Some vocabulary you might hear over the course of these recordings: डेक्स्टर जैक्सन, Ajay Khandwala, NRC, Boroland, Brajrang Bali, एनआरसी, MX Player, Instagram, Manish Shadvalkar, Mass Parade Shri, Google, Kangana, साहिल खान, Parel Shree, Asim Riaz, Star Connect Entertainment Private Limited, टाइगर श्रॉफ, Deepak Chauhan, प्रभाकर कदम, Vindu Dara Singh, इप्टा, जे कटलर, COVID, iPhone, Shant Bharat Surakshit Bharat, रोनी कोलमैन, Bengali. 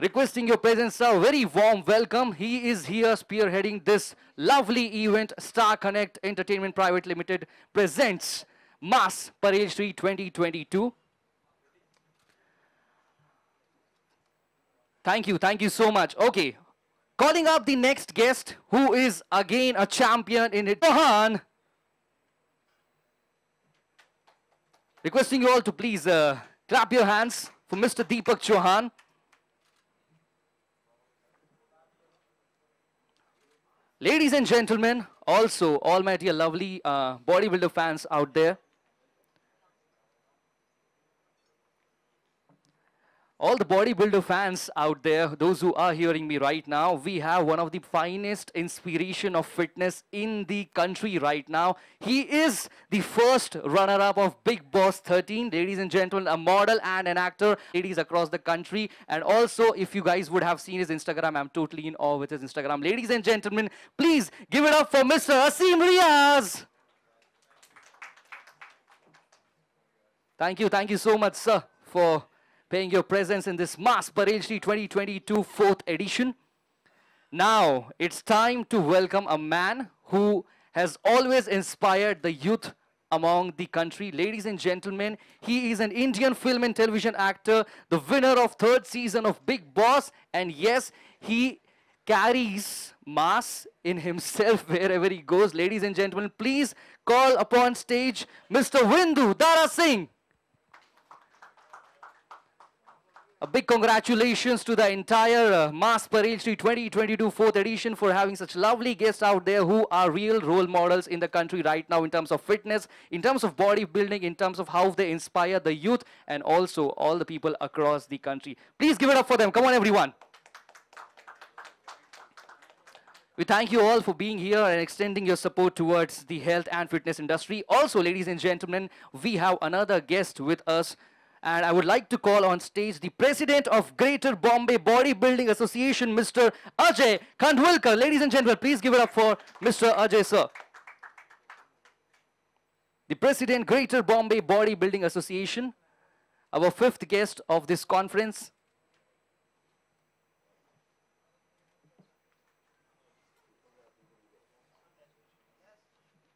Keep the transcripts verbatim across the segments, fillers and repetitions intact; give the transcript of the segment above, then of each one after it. requesting your presence, a very warm welcome. He is here spearheading this lovely event. Star Connect Entertainment Private Limited presents Mass Parade Shri twenty twenty-two. Thank you, thank you so much. Okay, calling up the next guest, who is again a champion in it. Chauhan. Requesting you all to please uh, clap your hands for Mister Deepak Chauhan. Ladies and gentlemen, also all my dear lovely uh, bodybuilder fans out there. All the bodybuilder fans out there, those who are hearing me right now, we have one of the finest inspiration of fitness in the country right now. He is the first runner-up of Big Boss thirteen. Ladies and gentlemen, a model and an actor, ladies across the country. And also, if you guys would have seen his Instagram, I'm totally in awe with his Instagram. Ladies and gentlemen, please give it up for Mister Asim Riaz. Thank you, thank you so much, sir, for paying your presence in this Mass Parade Shri twenty twenty-two fourth edition. Now, it's time to welcome a man who has always inspired the youth among the country. Ladies and gentlemen, he is an Indian film and television actor, the winner of third season of Big Boss, and yes, he carries mass in himself wherever he goes. Ladies and gentlemen, please call upon stage Mister Vindu Dara Singh. A big congratulations to the entire uh, Mass Parade Shri twenty twenty-two fourth edition for having such lovely guests out there who are real role models in the country right now in terms of fitness, in terms of bodybuilding, in terms of how they inspire the youth and also all the people across the country. Please give it up for them. Come on, everyone. We thank you all for being here and extending your support towards the health and fitness industry. Also, ladies and gentlemen, we have another guest with us. And I would like to call on stage the President of Greater Bombay Bodybuilding Association, Mister Ajay Khandwala. Ladies and gentlemen, please give it up for Mister Ajay, sir. The President, Greater Bombay Bodybuilding Association, our fifth guest of this conference.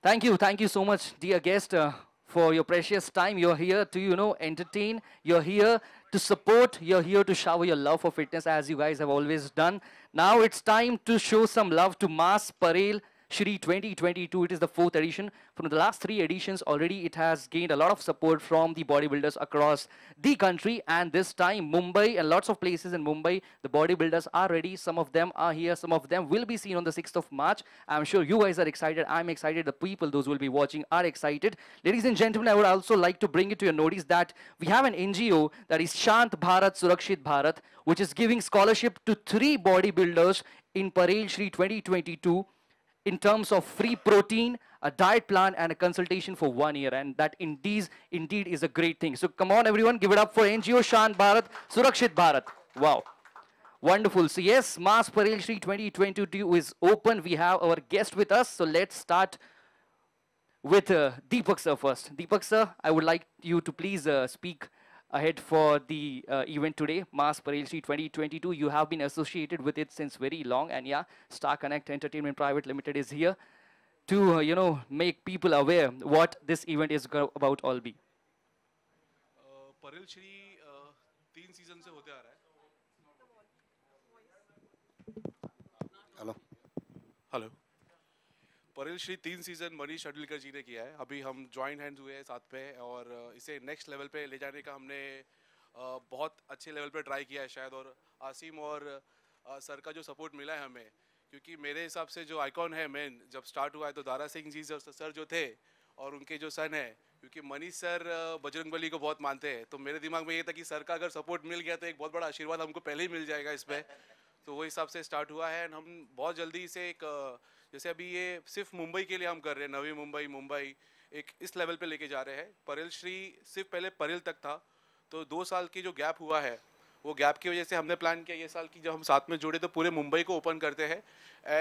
Thank you, thank you so much, dear guest. Uh, For your precious time, you're here to, you know, entertain, you're here to support, you're here to shower your love for fitness as you guys have always done. Now it's time to show some love to Mass Parade Shri twenty twenty-two. It is the fourth edition. From the last three editions already, it has gained a lot of support from the bodybuilders across the country. And this time, Mumbai and lots of places in Mumbai, the bodybuilders are ready. Some of them are here. Some of them will be seen on the sixth of March. I'm sure you guys are excited. I'm excited. The people, those who will be watching, are excited. Ladies and gentlemen, I would also like to bring it to your notice that we have an N G O, that is Shant Bharat Surakshit Bharat, which is giving scholarship to three bodybuilders in Parade Shri twenty twenty-two. In terms of free protein, a diet plan, and a consultation for one year. And that indeed, indeed is a great thing. So come on, everyone, give it up for N G O Shant Bharat, Surakshit Bharat. Wow. Wonderful. So yes, Mass Parade Shri twenty twenty-two is open. We have our guest with us. So let's start with uh, Deepak sir first. Deepak sir, I would like you to please uh, speak ahead for the uh, event today, Mass Parade Shri twenty twenty-two. You have been associated with it since very long, and yeah, Star Connect Entertainment Private Limited is here to, uh, you know, make people aware what this event is about all be. Uh, Parade Shri, uh, three seasons se hote aa raha hai. Hello. Hello. Parade Shri तीन season Manish Shadwalkar ji ने किया है. अभी हम joint hands हुए हैं साथ पे और इसे नेक्स्ट लेवल पे ले जाने का हमने बहुत अच्छे लेवल पे ट्राई किया है शायद. और आसिम और सर का जो सपोर्ट मिला है हमें, क्योंकि मेरे हिसाब से जो आइकॉन है मेन जब स्टार्ट हुआ है तो दारा सिंह जी सर जो थे और उनके जो सन है, क्योंकि मनीष सर बजरंग बली को बहुत मानते हैं. तो मेरे दिमाग में ये था कि सर का अगर सपोर्ट मिल गया तो एक बहुत बड़ा आशीर्वाद हमको पहले ही मिल जाएगा इस पर. तो वो हिसाब से स्टार्ट हुआ है. एंड हम बहुत जल्दी इसे एक, जैसे अभी ये सिर्फ मुंबई के लिए हम कर रहे हैं, नवी मुंबई मुंबई एक इस लेवल पे लेके जा रहे हैं. परेल श्री सिर्फ पहले परेल तक था, तो दो साल की जो गैप हुआ है वो गैप की वजह से हमने प्लान किया ये साल की जब हम साथ में जुड़े तो पूरे मुंबई को ओपन करते हैं.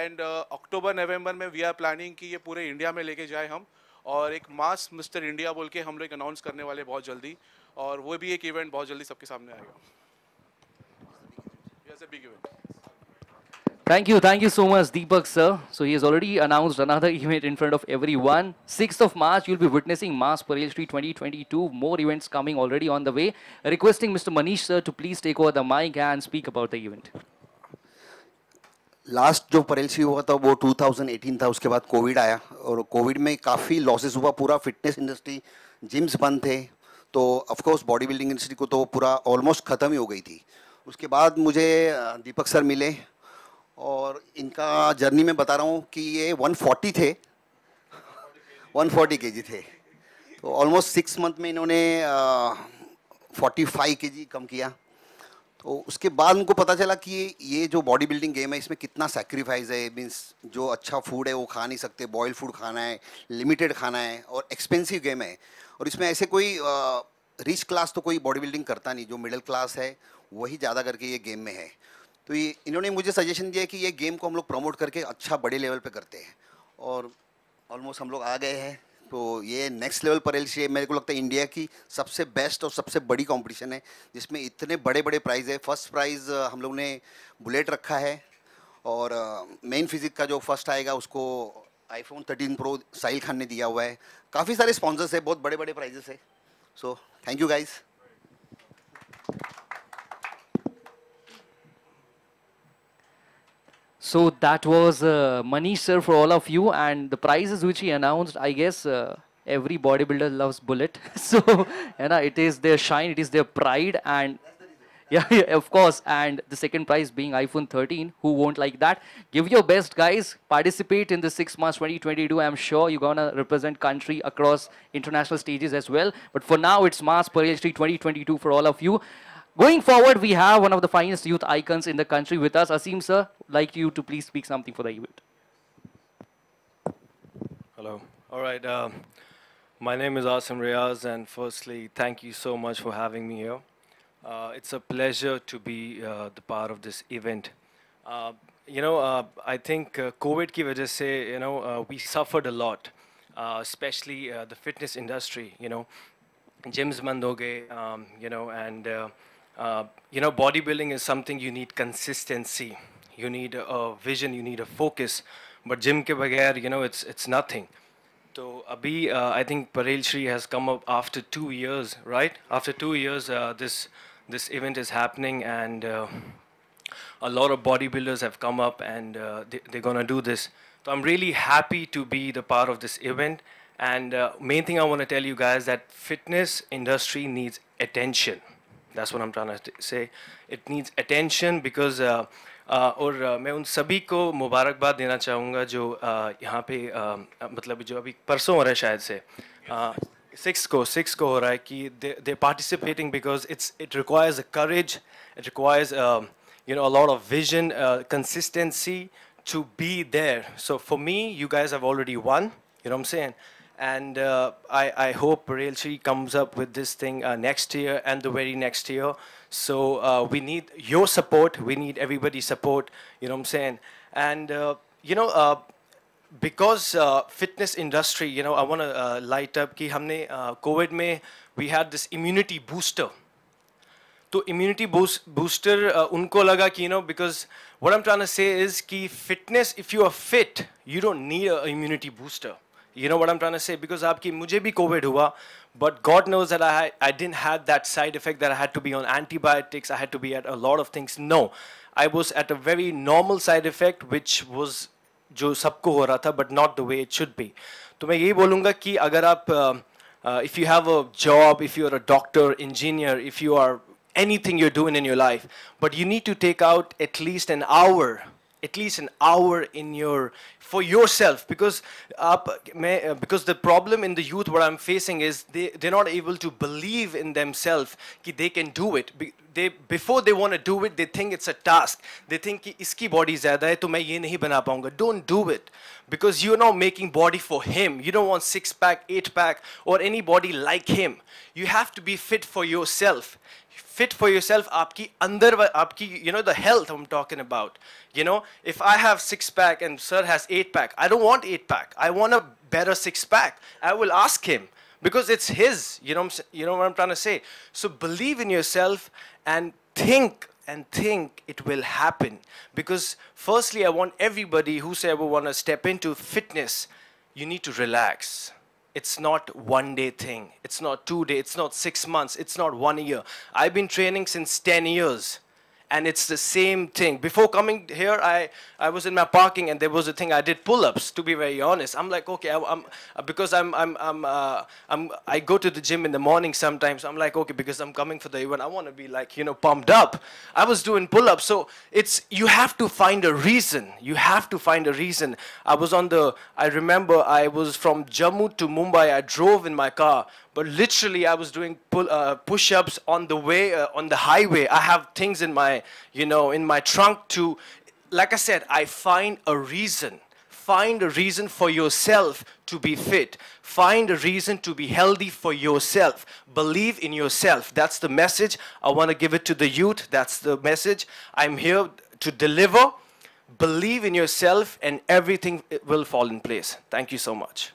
एंड अक्टूबर नवंबर में वी आर प्लानिंग कि ये पूरे इंडिया में लेके जाए हम, और एक मास मिस्टर इंडिया बोल के हम लोग अनाउंस करने वाले बहुत जल्दी, और वो भी एक इवेंट बहुत जल्दी सबके सामने आएगा. as a big event. Thank you, thank you so much, Deepak sir. So he has already announced another event in front of everyone. sixth of March, you'll be witnessing Mass Parade Street twenty twenty-two. More events coming already on the way. Requesting Mister Manish sir to please take over the mic and speak about the event. Last जो परेल सी हुआ था वो two thousand eighteen था. उसके बाद Covid आया और Covid में काफ़ी लॉसेस हुआ. पूरा फिटनेस इंडस्ट्री, जिम्स बंद थे, तो ऑफकोर्स बॉडी बिल्डिंग इंडस्ट्री को तो पूरा ऑलमोस्ट ख़त्म ही हो गई थी. उसके बाद मुझे दीपक सर मिले और इनका जर्नी में बता रहा हूँ कि ये वन फोर्टी थे, वन फोर्टी केजी थे, तो ऑलमोस्ट सिक्स मंथ में इन्होंने फोर्टी फाइव केजी कम किया. तो उसके बाद उनको पता चला कि ये जो बॉडी बिल्डिंग गेम है इसमें कितना सैक्रिफाइस है. मीन्स जो अच्छा फूड है वो खा नहीं सकते, बॉयल फूड खाना है, लिमिटेड खाना है और एक्सपेंसिव गेम है. और इसमें ऐसे कोई रिच क्लास तो कोई बॉडी बिल्डिंग करता नहीं, जो मिडिल क्लास है वही ज़्यादा करके ये गेम में है. तो ये इन्होंने मुझे सजेशन दिया कि ये गेम को हम लोग प्रमोट करके अच्छा बड़े लेवल पर करते हैं और ऑलमोस्ट हम लोग आ गए हैं. तो ये नेक्स्ट लेवल पर एलसीए मेरे को लगता है इंडिया की सबसे बेस्ट और सबसे बड़ी कंपटीशन है जिसमें इतने बड़े बड़े प्राइज़ है. फर्स्ट प्राइज़ हम लोग ने बुलेट रखा है और मेन फिजिक का जो फर्स्ट आएगा उसको iPhone thirteen pro साहिल खान ने दिया हुआ है. काफ़ी सारे स्पॉन्सर्स है, बहुत बड़े बड़े प्राइजेस है. So thank you guys. So that was uh, Manish sir for all of you, and the prizes which he announced, I guess uh, every bodybuilder loves bullet. So you know, it is their shine, it is their pride, and yeah, yeah, of course. And the second prize being iPhone thirteen. Who won't like that? Give your best, guys. Participate in the sixth March twenty twenty-two. I'm sure you're gonna represent country across international stages as well. But for now, it's Mass Parade Street twenty twenty-two for all of you. Going forward, we have one of the finest youth icons in the country with us. Asim sir, like you to please speak something for the event. Hello. All right. Uh, my name is Asim Riaz, and firstly, thank you so much for having me here. Uh, it's a pleasure to be uh, the part of this event. Uh, you know, uh, I think uh, COVID ki wajah se, you know, uh, we suffered a lot, uh, especially uh, the fitness industry. You know, gyms band ho gaye, um, you know, and uh, Uh, you know, bodybuilding is something you need consistency, you need a, a vision, you need a focus. But gym ke bagair, you know, it's it's nothing. So, abhi, uh, I think Parel Shri has come up after two years, right? After two years, uh, this this event is happening, and uh, a lot of bodybuilders have come up, and uh, they, they're gonna do this. So, I'm really happy to be the part of this event. And uh, main thing I want to tell you guys that fitness industry needs attention. That's what I'm trying to say. It needs attention because uh, uh, और uh, मैं उन सभी को मुबारकबाद देना चाहूँगा जो uh, यहाँ पे uh, मतलब जो अभी परसों हो रहा है शायद से सिक्स uh, को सिक्स को हो रहा है कि they participating because it's it requires a courage, it requires uh, you know a lot of vision, uh, consistency to be there. So for me, you guys have already won. You know what I'm saying? And uh, I, I hope Parel Shri comes up with this thing uh, next year and the very next year. So uh, we need your support. We need everybody's support. You know what I'm saying? And, uh, you know, uh, because uh, fitness industry, you know, I want to uh, light up ki humne uh, COVID mein, we had this immunity booster. So immunity boost, booster, uh, unko laga ki, you know, because what I'm trying to say is ki fitness, if you are fit, you don't need an immunity booster. You know what I'm trying to say? Because aapki mujhe bhi COVID hua, but God knows that I, I didn't have that side effect that I had to be on antibiotics, I had to be at a lot of things. No, I was at a very normal side effect which was jo sabko ho raha tha, but not the way it should be. So main yehi bolunga ki agar aap, if you have a job, if you're a doctor, engineer, if you are anything you're doing in your life, but you need to take out at least an hour at least an hour in your for yourself, because uh, because the problem in the youth what I'm facing is they they're not able to believe in themselves ki they can do it. Be, they before they want to do it, they think it's a task. They think ki iski body zyada hai to main ye nahi bana paunga. Don't do it, because you're not making body for him. You don't want six pack, eight pack, or any body like him. You have to be fit for yourself. Fit for yourself, aapki andar, aapki, you know, the health I'm talking about. You know, if I have six pack and sir has eight pack, I don't want eight pack. I want a better six pack. I will ask him because it's his. You know, you know what I'm trying to say. So believe in yourself and think and think it will happen. Because firstly, I want everybody whosoever want to step into fitness, you need to relax. It's not one day thing. It's not two days. It's not six months. It's not one year. I've been training since ten years. And it's the same thing. Before coming here, I, I was in my parking and there was a thing, I did pull-ups, to be very honest. I'm like, okay, I, I'm, because I'm, I'm, I'm, uh, I'm, I go to the gym in the morning sometimes. I'm like, okay, because I'm coming for the event, I want to be like, you know, pumped up. I was doing pull-ups. So it's, you have to find a reason. You have to find a reason. I was on the, I remember I was from Jammu to Mumbai. I drove in my car. But literally, I was doing pull, uh, push-ups on the way, uh, on the highway. I have things in my, you know, in my trunk to, like I said, I find a reason. Find a reason for yourself to be fit. Find a reason to be healthy for yourself. Believe in yourself. That's the message. I want to give it to the youth. That's the message. I'm here to deliver. Believe in yourself and everything will fall in place. Thank you so much.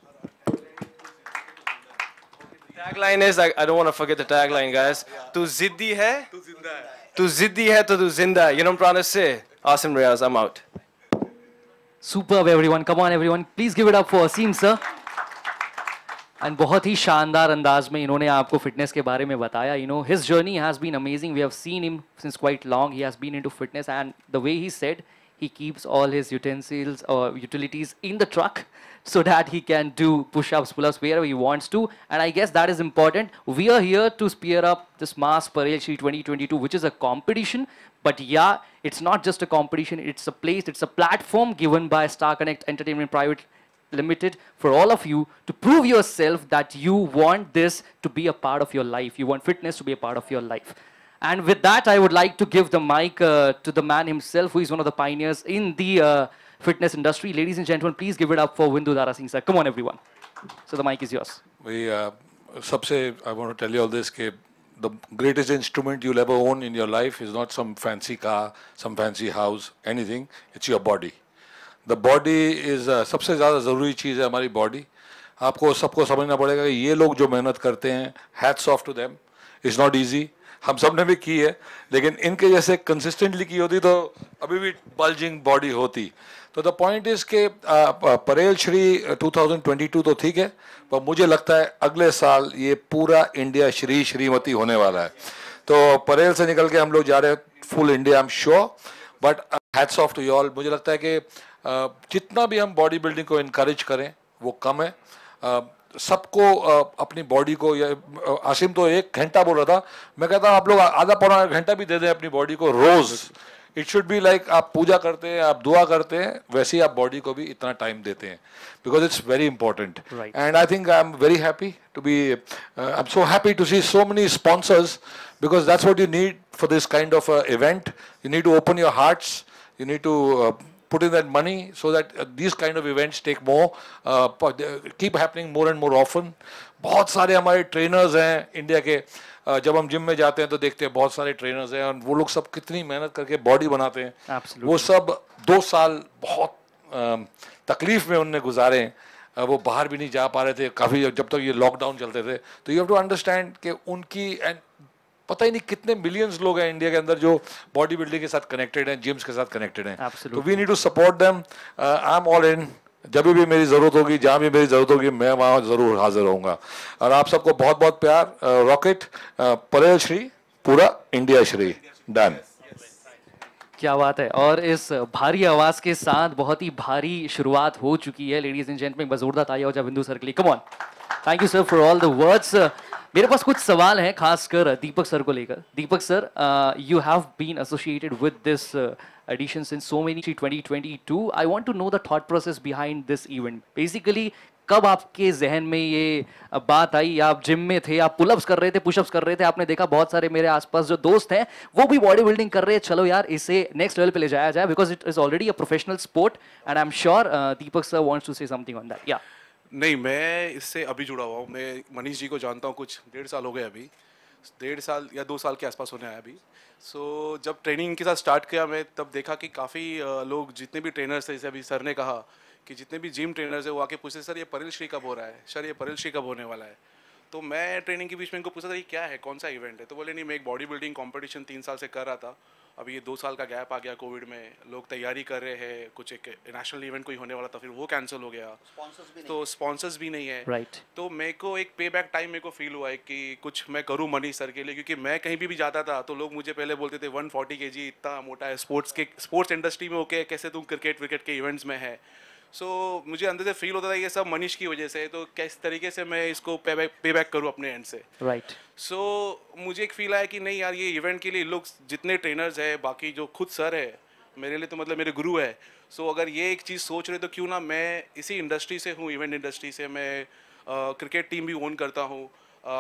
Tagline is, I, I don't want to forget the tagline, guys. Yeah. Tu ziddi hai, tu zinda hai. Tu ziddi hai, tu zinda hai. You know what I'm trying to say? Asim Riaz, I'm out. Superb, everyone. Come on, everyone. Please give it up for Asim, sir. And बहुत ही शानदार अंदाज में इन्होंने आपको fitness के बारे में बताया. You know, his journey has been amazing. We have seen him since quite long. He has been into fitness, and the way he said, he keeps all his utensils or utilities in the truck so that he can do push-ups, pull-ups, wherever he wants to. And I guess that is important. We are here to spear up this Mass Parel Shri twenty twenty-two, which is a competition. But yeah, it's not just a competition. It's a place, it's a platform given by Star Connect Entertainment Private Limited for all of you to prove yourself that you want this to be a part of your life. You want fitness to be a part of your life. And with that, I would like to give the mic uh, to the man himself, who is one of the pioneers in the uh, fitness industry. Ladies and gentlemen, please give it up for Vindu Dara Singh, sir. Come on, everyone. So the mic is yours. We, uh, sabse, I want to tell you all this, ke the greatest instrument you'll ever own in your life is not some fancy car, some fancy house, anything. It's your body. The body is the most important thing in our body. You have to understand that these people who work hard, hats off to them. It's not easy. हम सब ने भी की है, लेकिन इनके जैसे consistently की होती तो अभी भी बल्जिंग बॉडी होती. तो द पॉइंट इज के परेल श्री दो हज़ार बाईस तो ठीक है, पर मुझे लगता है अगले साल ये पूरा इंडिया श्री श्रीमती होने वाला है. तो परेल से निकल के हम लोग जा रहे हैं full India, I am sure. But hats off to you all. मुझे लगता है कि uh, जितना भी हम बॉडी बिल्डिंग को इनकरेज करें वो कम है. uh, सबको अपनी बॉडी को, या आसिम तो एक घंटा बोल रहा था, मैं कहता हूँ आप लोग आधा पौना घंटा भी दे दें अपनी बॉडी को रोज. इट शुड बी लाइक आप पूजा करते हैं, आप दुआ करते हैं, वैसे ही आप बॉडी को भी इतना टाइम देते हैं, because it's very important. And I think I am very happy to be, I am so happy to see so many sponsors, because that's what you need for this kind of event. You need to open your hearts, you need to put in that money so that uh, these kind of events take more, uh, keep happening more and more often. बहुत सारे हमारे trainers हैं India के. uh, जब हम gym में जाते हैं तो देखते हैं बहुत सारे trainers हैं, और वो लोग सब कितनी मेहनत करके बॉडी बनाते हैं. Absolutely. वो सब दो साल बहुत uh, तकलीफ में उनने गुजारे हैं. uh, वो बाहर भी नहीं जा पा रहे थे काफ़ी, जब तक तो ये लॉकडाउन चलते थे. तो यू हैव टू अंडरस्टैंड कि उनकी, एंड पता ही नहीं कितने मिलियंस लोग हैं इंडिया के अंदर जो बॉडी बिल्डिंग के साथ कनेक्टेड हैं, जिम्स के साथ कनेक्टेड हैं. तो we need to support them. I am all in. जब भी मेरी ज़रूरत होगी, जहाँ भी मेरी ज़रूरत होगी, मैं वहाँ ज़रूर हाजिर होऊंगा. और आप सबको बहुत बहुत प्यार. रॉकेट परेल श्री, पूरा इंडिया श्री. डन. क्या बात है. और इस भारी आवाज़ के साथ बहुत ही भारी शुरुआत हो चुकी है. लेडीज एंड जेंटलमैन, बजोरदार तालियां हो जाए बिंदु सर के लिए. Come on. Thank you sir for all the words. मेरे पास कुछ सवाल हैं खासकर दीपक सर को लेकर. Deepak sir, you have been associated with this edition in so many twenty twenty two. I want to know the thought process behind this event. Basically कब आपके जहन में ये बात आई? आप जिम में थे, आप पुलअप्स कर रहे थे, पुशअप्स कर रहे थे. आपने देखा बहुत सारे मेरे आसपास जो दोस्त हैं वो भी बॉडी बिल्डिंग कर रहे हैं. चलो यार, इसे नेक्स्ट लेवल पे ले जाया जाए, because it is already a professional sport. And I am sure Deepak sir wants to say something on that. या नहीं, मैं इससे अभी जुड़ा हुआ हूँ. मैं मनीष जी को जानता हूँ, कुछ डेढ़ साल हो गए, अभी डेढ़ साल या दो साल के आसपास होने आया अभी. सो so, जब ट्रेनिंग के साथ स्टार्ट किया मैं, तब देखा कि काफ़ी लोग, जितने भी ट्रेनर्स थे, जैसे अभी सर ने कहा कि जितने भी जिम ट्रेनर्स हैं वो आके पूछे, सर ये परेल श्री कब हो रहा है, सर ये परेल श्री कब होने वाला है. तो मैं ट्रेनिंग के बीच में इनको पूछा था ये क्या है, कौन सा इवेंट है, तो बोले नहीं मैं एक बॉडी बिल्डिंग कॉम्पिटिशन तीन साल से कर रहा था, अभी ये दो साल का गैप आ गया कोविड में, लोग तैयारी कर रहे हैं, कुछ एक नेशनल इवेंट कोई होने वाला था फिर वो कैंसिल हो गया, तो स्पॉन्सर्स भी नहीं है राइट right. तो मेरे को एक पे बैक टाइम मेरे को फील हुआ है कि कुछ मैं करूँ मनीष सर के लिए, क्योंकि मैं कहीं भी, भी जाता था तो लोग मुझे पहले बोलते थे वन फोर्टी के जी इतना मोटा है, स्पोर्ट्स के स्पोर्ट्स इंडस्ट्री में होके कैसे तुम क्रिकेट विकेट के इवेंट्स में है, सो so, मुझे अंदर से फील होता था ये सब मनीष की वजह से, तो किस तरीके से मैं इसको पे बैक पे बैक करूँ अपने एंड से राइट right. सो so, मुझे एक फील आया कि नहीं यार ये इवेंट के लिए लोग जितने ट्रेनर्स हैं बाकी जो खुद सर है मेरे लिए तो मतलब मेरे गुरु है, सो so, अगर ये एक चीज़ सोच रहे तो क्यों ना मैं इसी इंडस्ट्री से हूँ, इवेंट इंडस्ट्री से, मैं क्रिकेट uh, टीम भी ओन करता हूँ,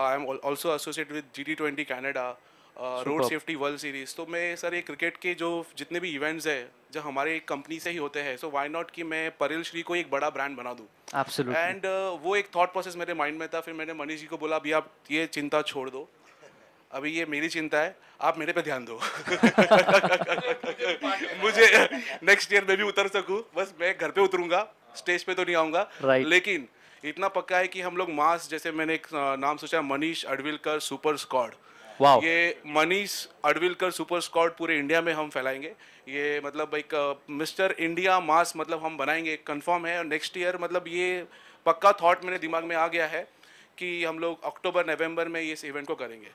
I am also associate with G T twenty Canada, road safety world series, तो मैं सर ये क्रिकेट के जो जितने भी इवेंट्स हैं जो हमारे कंपनी से ही होते हैं, सो व्हाई नॉट कि मैं परेल श्री को एक बड़ा ब्रांड बना दूँ एब्सोल्युटली, एंड uh, वो एक थॉट प्रोसेस मेरे माइंड में था, फिर मैंने मनीष जी को बोला अभी आप ये चिंता छोड़ दो, अभी ये मेरी चिंता है, आप मेरे पे ध्यान दो मुझे नेक्स्ट ईयर में भी उतर सकूँ, बस मैं घर पर उतरूँगा, स्टेज पर तो नहीं आऊँगा right. लेकिन इतना पक्का है कि हम लोग मास, जैसे मैंने एक नाम सोचा Manish Shadwalkar super squad, Wow. ये मनीष शडवलकर सुपर स्क्वाड पूरे इंडिया में हम फैलाएंगे, ये मतलब एक मिस्टर इंडिया मास मतलब हम बनाएंगे, कंफर्म है, और नेक्स्ट ईयर मतलब ये पक्का थॉट मेरे दिमाग में आ गया है कि हम लोग अक्टूबर नवंबर में इस इवेंट को करेंगे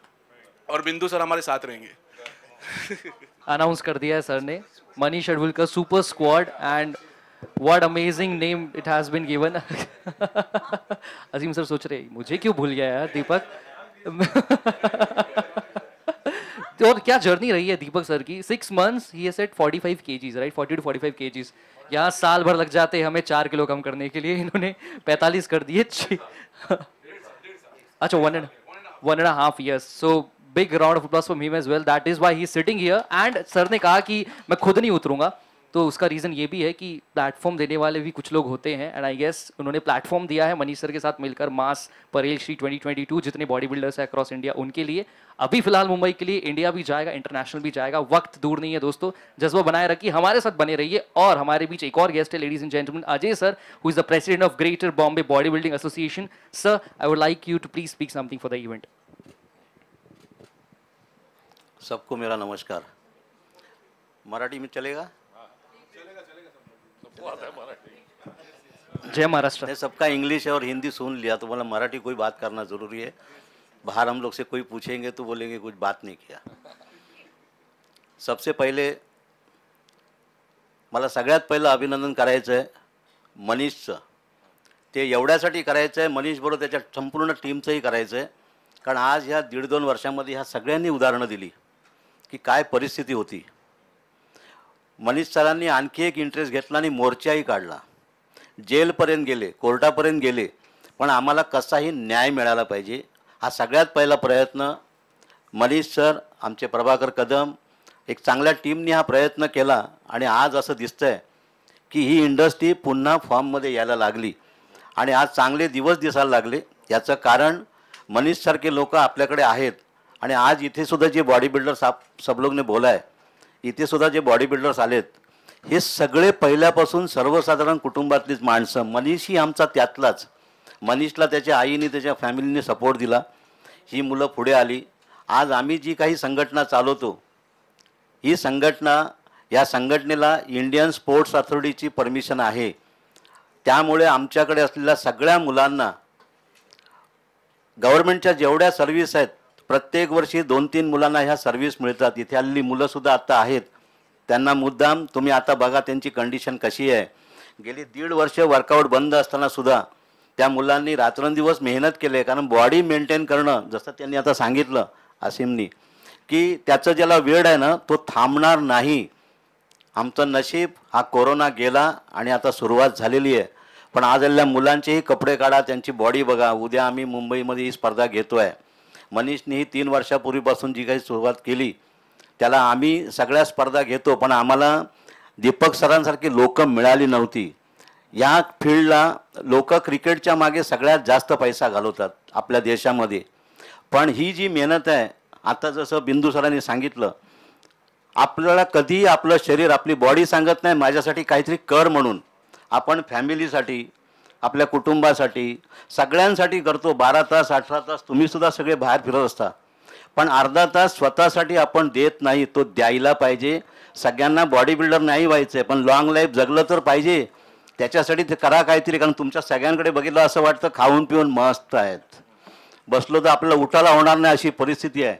और बिंदु सर हमारे साथ रहेंगे अनाउंस कर दिया है सर ने, Manish Shadwalkar super squad, and what amazing name it has been given Azeem sir सोच रहे मुझे क्यों भूल गया यार दीपक तो और क्या जर्नी रही है दीपक सर की, सिक्स मंथ्स ही has set forty five KGs right, forty two forty five KGs, यहाँ साल भर लग जाते हैं हमें चार किलो कम करने के लिए, इन्होंने पैंतालीस कर दिए अच्छा one and one and half years, so big round of plus for him as well, that is why he is sitting here, and sir ने कहा कि मैं खुद नहीं उतरूंगा, तो उसका रीज़न ये भी है कि प्लेटफॉर्म देने वाले भी कुछ लोग होते हैं, एंड आई गेस उन्होंने प्लेटफॉर्म दिया है मनीष सर के साथ मिलकर मास Parel Shri twenty twenty two, जितने बॉडी बिल्डर्स हैं अक्रॉस इंडिया उनके लिए, अभी फिलहाल मुंबई के लिए, इंडिया भी जाएगा, इंटरनेशनल भी जाएगा, वक्त दूर नहीं है दोस्तों, जज्बा बनाए रखिए, हमारे साथ बने रहिए। और हमारे बीच एक और गेस्ट है ladies and gentleman, Ajay sir who is the president of greater Bombay body building association. Sir I would like you to please speak something for the event. सबको मेरा नमस्कार। मराठी में चलेगा? जय महाराष्ट्र। ने सबका इंग्लिश और हिंदी सुन लिया तो बोला मराठी कोई बात करना ज़रूरी है, बाहर हम लोग से कोई पूछेंगे तो बोलेंगे कुछ बात नहीं किया। सबसे पहिले मला सगळ्यात पहिलं अभिनंदन करायचं आहे मनीषचं, ते एवढ्यासाठी करायचं आहे, मनीषबरोबर त्याच्या संपूर्ण टीमचंही करायचं आहे, कारण आज ह्या दीड दोन वर्षामध्ये ह्या सगळ्यांनी उदाहरणं दिली की काय परिस्थिती होती। मनीष सरांनी आणखी एक इंटरेस्ट घेतला आणि मोर्चाही काढला, जेलपर्यंत गेले, कोर्टापर्यंत गेले, पण आम्हाला कसाही न्याय मिळाला पाहिजे हा सगळ्यात पहिला प्रयत्न मनीष सर, आमचे प्रभाकर कदम, एक चांगल्या टीमने हा प्रयत्न केला आणि आज असं दिसतंय की ही इंडस्ट्री पुन्हा फॉर्ममध्ये यायला लागली आणि आज चांगले दिवस दिसायला लागले। याचं कारण मनीष सारखे लोक आपल्याकडे आहेत आणि आज इथेसुद्धा जे बॉडी बिल्डर्स आप सब लोगने बोलाय, इथे सुद्धा जे बॉडी बिल्डर्स आलेत हे सगळे पहिल्यापासून सर्वसाधारण कुटुंबातलीच माणसं। मनीष ही आमचा त्यातलाच, मनीषला त्याच्या आईने त्याच्या फॅमिलीने सपोर्ट दिला, ही मुलं पुढे आली। आज आम्ही जी काही संघटना चालवतो ही संघटना, या संघटनेला इंडियन स्पोर्ट्स ऑथॉरिटीची परमिशन आहे, त्यामुळे आमच्याकडे असलेल्या सगळ्या मुलांना गव्हर्नमेंटच्या जेवढ्या सर्व्हिस आहेत प्रत्येक वर्षी दोन तीन मुलांना ह्या सर्व्हिस मिळतात। इथे आलेली मुलंसुद्धा आत्ता आहेत, त्यांना मुद्दाम तुम्ही आता बघा त्यांची कंडिशन कशी आहे। गेली दीड वर्ष वर्कआउट बंद असतानासुद्धा त्या मुलांनी रात्रंदिवस मेहनत केली आहे, कारण बॉडी मेंटेन करणं, जसं त्यांनी आता सांगितलं आसिमनी, की त्याचं ज्याला वेळ आहे ना तो थांबणार नाही। आमचं नशीब हा कोरोना गेला आणि आता सुरुवात झालेली आहे, पण आज आलेल्या मुलांचेही कपडे काढा, त्यांची बॉडी बघा। उद्या आम्ही मुंबईमध्ये ही स्पर्धा घेतो आहे, मनीषने ही तीन वर्षापूर्वीपासून जी काही सुरुवात केली त्याला आम्ही सगळ्या स्पर्धा घेतो, पण आम्हाला दीपक सरांसारखी लोकं मिळाली नव्हती। या फील्डला लोक क्रिकेटच्या मागे सगळ्यात जास्त पैसा घालवतात आपल्या देशामध्ये, पण ही जी मेहनत आहे, आता जसं बिंदू सरांनी सांगितलं, आपल्याला कधी आपलं शरीर आपली बॉडी सांगत नाही माझ्यासाठी काहीतरी कर, म्हणून आपण फॅमिलीसाठी आपल्या कुटुंबासाठी सगळ्यांसाठी करतो। बारा तास अठरा तास तुम्ही सुद्धा सगळे बाहेर फिरत असता, पण अर्धा तास स्वतःसाठी आपण देत नाही, तो द्यायला पाहिजे। सगळ्यांना बॉडी बिल्डर नाही व्हायचं, पण लॉंग लाईफ जगलं तर पाहिजे। त्याच्यासाठी ते करा काहीतरी, कारण तुमच्या सगळ्यांकडे बघितलं असं वाटतं खाऊन पिऊन मस्त आहेत, बसलो तर आपल्याला उठायला होणार नाही अशी परिस्थिती आहे।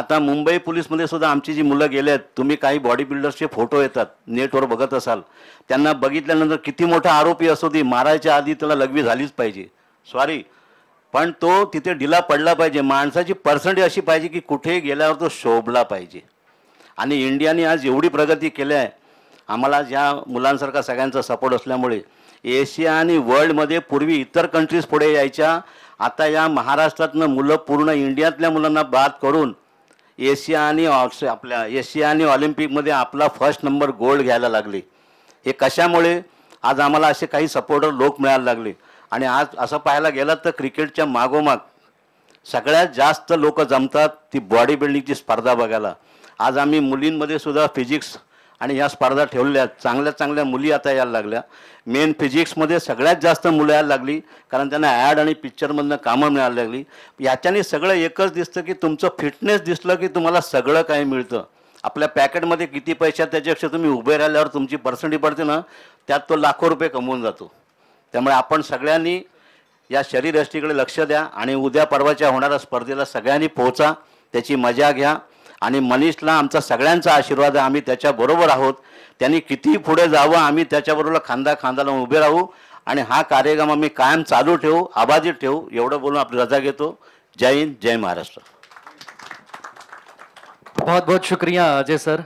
आता मुंबई पोलीसमध्ये सुद्धा आमची जी मुलं गेलेत, तुम्ही काही बॉडी बिल्डर्सचे फोटो येतात नेटवर बघत असाल, त्यांना बघितल्यानंतर किती मोठा आरोपी असो ती मारायच्या आधी त्याला लघवी झालीच पाहिजे, सॉरी, पण तो तिथे ढिला पडला पाहिजे। माणसाची पर्सनॅलिटी अशी पाहिजे की कुठे गेल्यावर तो शोभला पाहिजे। आणि इंडियाने आज एवढी प्रगती केली आहे, आम्हाला ज्या मुलांसारखा सगळ्यांचा सपोर्ट असल्यामुळे एशिया आणि वर्ल्डमध्ये पूर्वी इतर कंट्रीज पुढे यायच्या, आता या महाराष्ट्रातनं मुलं पूर्ण इंडियातल्या मुलांना बाद करून एशिया आणि आपल्या एशिया आणि ऑलिम्पिकमध्ये आपला फर्स्ट नंबर गोल्ड घ्यायला लागले। हे कशामुळे? आज आम्हाला असे काही सपोर्टर लोक मिळायला लागले। आणि आज असं पाहायला गेलं तर क्रिकेटच्या मागोमाग सगळ्यात जास्त लोक जमतात ती बॉडी बिल्डिंगची स्पर्धा बघायला। आज आम्ही मुलींमध्ये सुद्धा फिजिक्स आणि या स्पर्धा ठेवल्या, चांगल्या चांगल्या मुली आता यायला लागल्या। मेन फिजिक्समध्ये सगळ्यात जास्त मुलं यायला लागली, कारण त्यांना ॲड आणि पिक्चरमधनं कामं मिळायला लागली। याच्याने सगळं एकच दिसतं की तुमचं फिटनेस दिसलं की तुम्हाला सगळं काही मिळतं। आपल्या पॅकेटमध्ये किती पैशात त्याच्यापेक्षा तुम्ही उभे राहिल्यावर तुमची पर्सेंटेज पडते ना, त्यात तो लाखो रुपये कमवून जातो। त्यामुळे आपण सगळ्यांनी या शरीरयष्टीकडे लक्ष द्या आणि उद्या परवाच्या होणाऱ्या स्पर्धेला सगळ्यांनी पोहोचा, त्याची मजा घ्या। आणि मनीषला आमचा सगळ्यांचा आशीर्वाद आहे, आम्ही त्याच्याबरोबर आहोत। त्यांनी कितीही पुढे जावं, आम्ही त्याच्याबरोबर खांदा खांदा लावून उभे राहू आणि हा कार्यक्रम आम्ही कायम चालू ठेवू, आबाधित ठेवू। एवढं बोलून आपली रजा घेतो। जय हिंद, जय महाराष्ट्र। बहुत बहुत शुक्रिया अजय सर,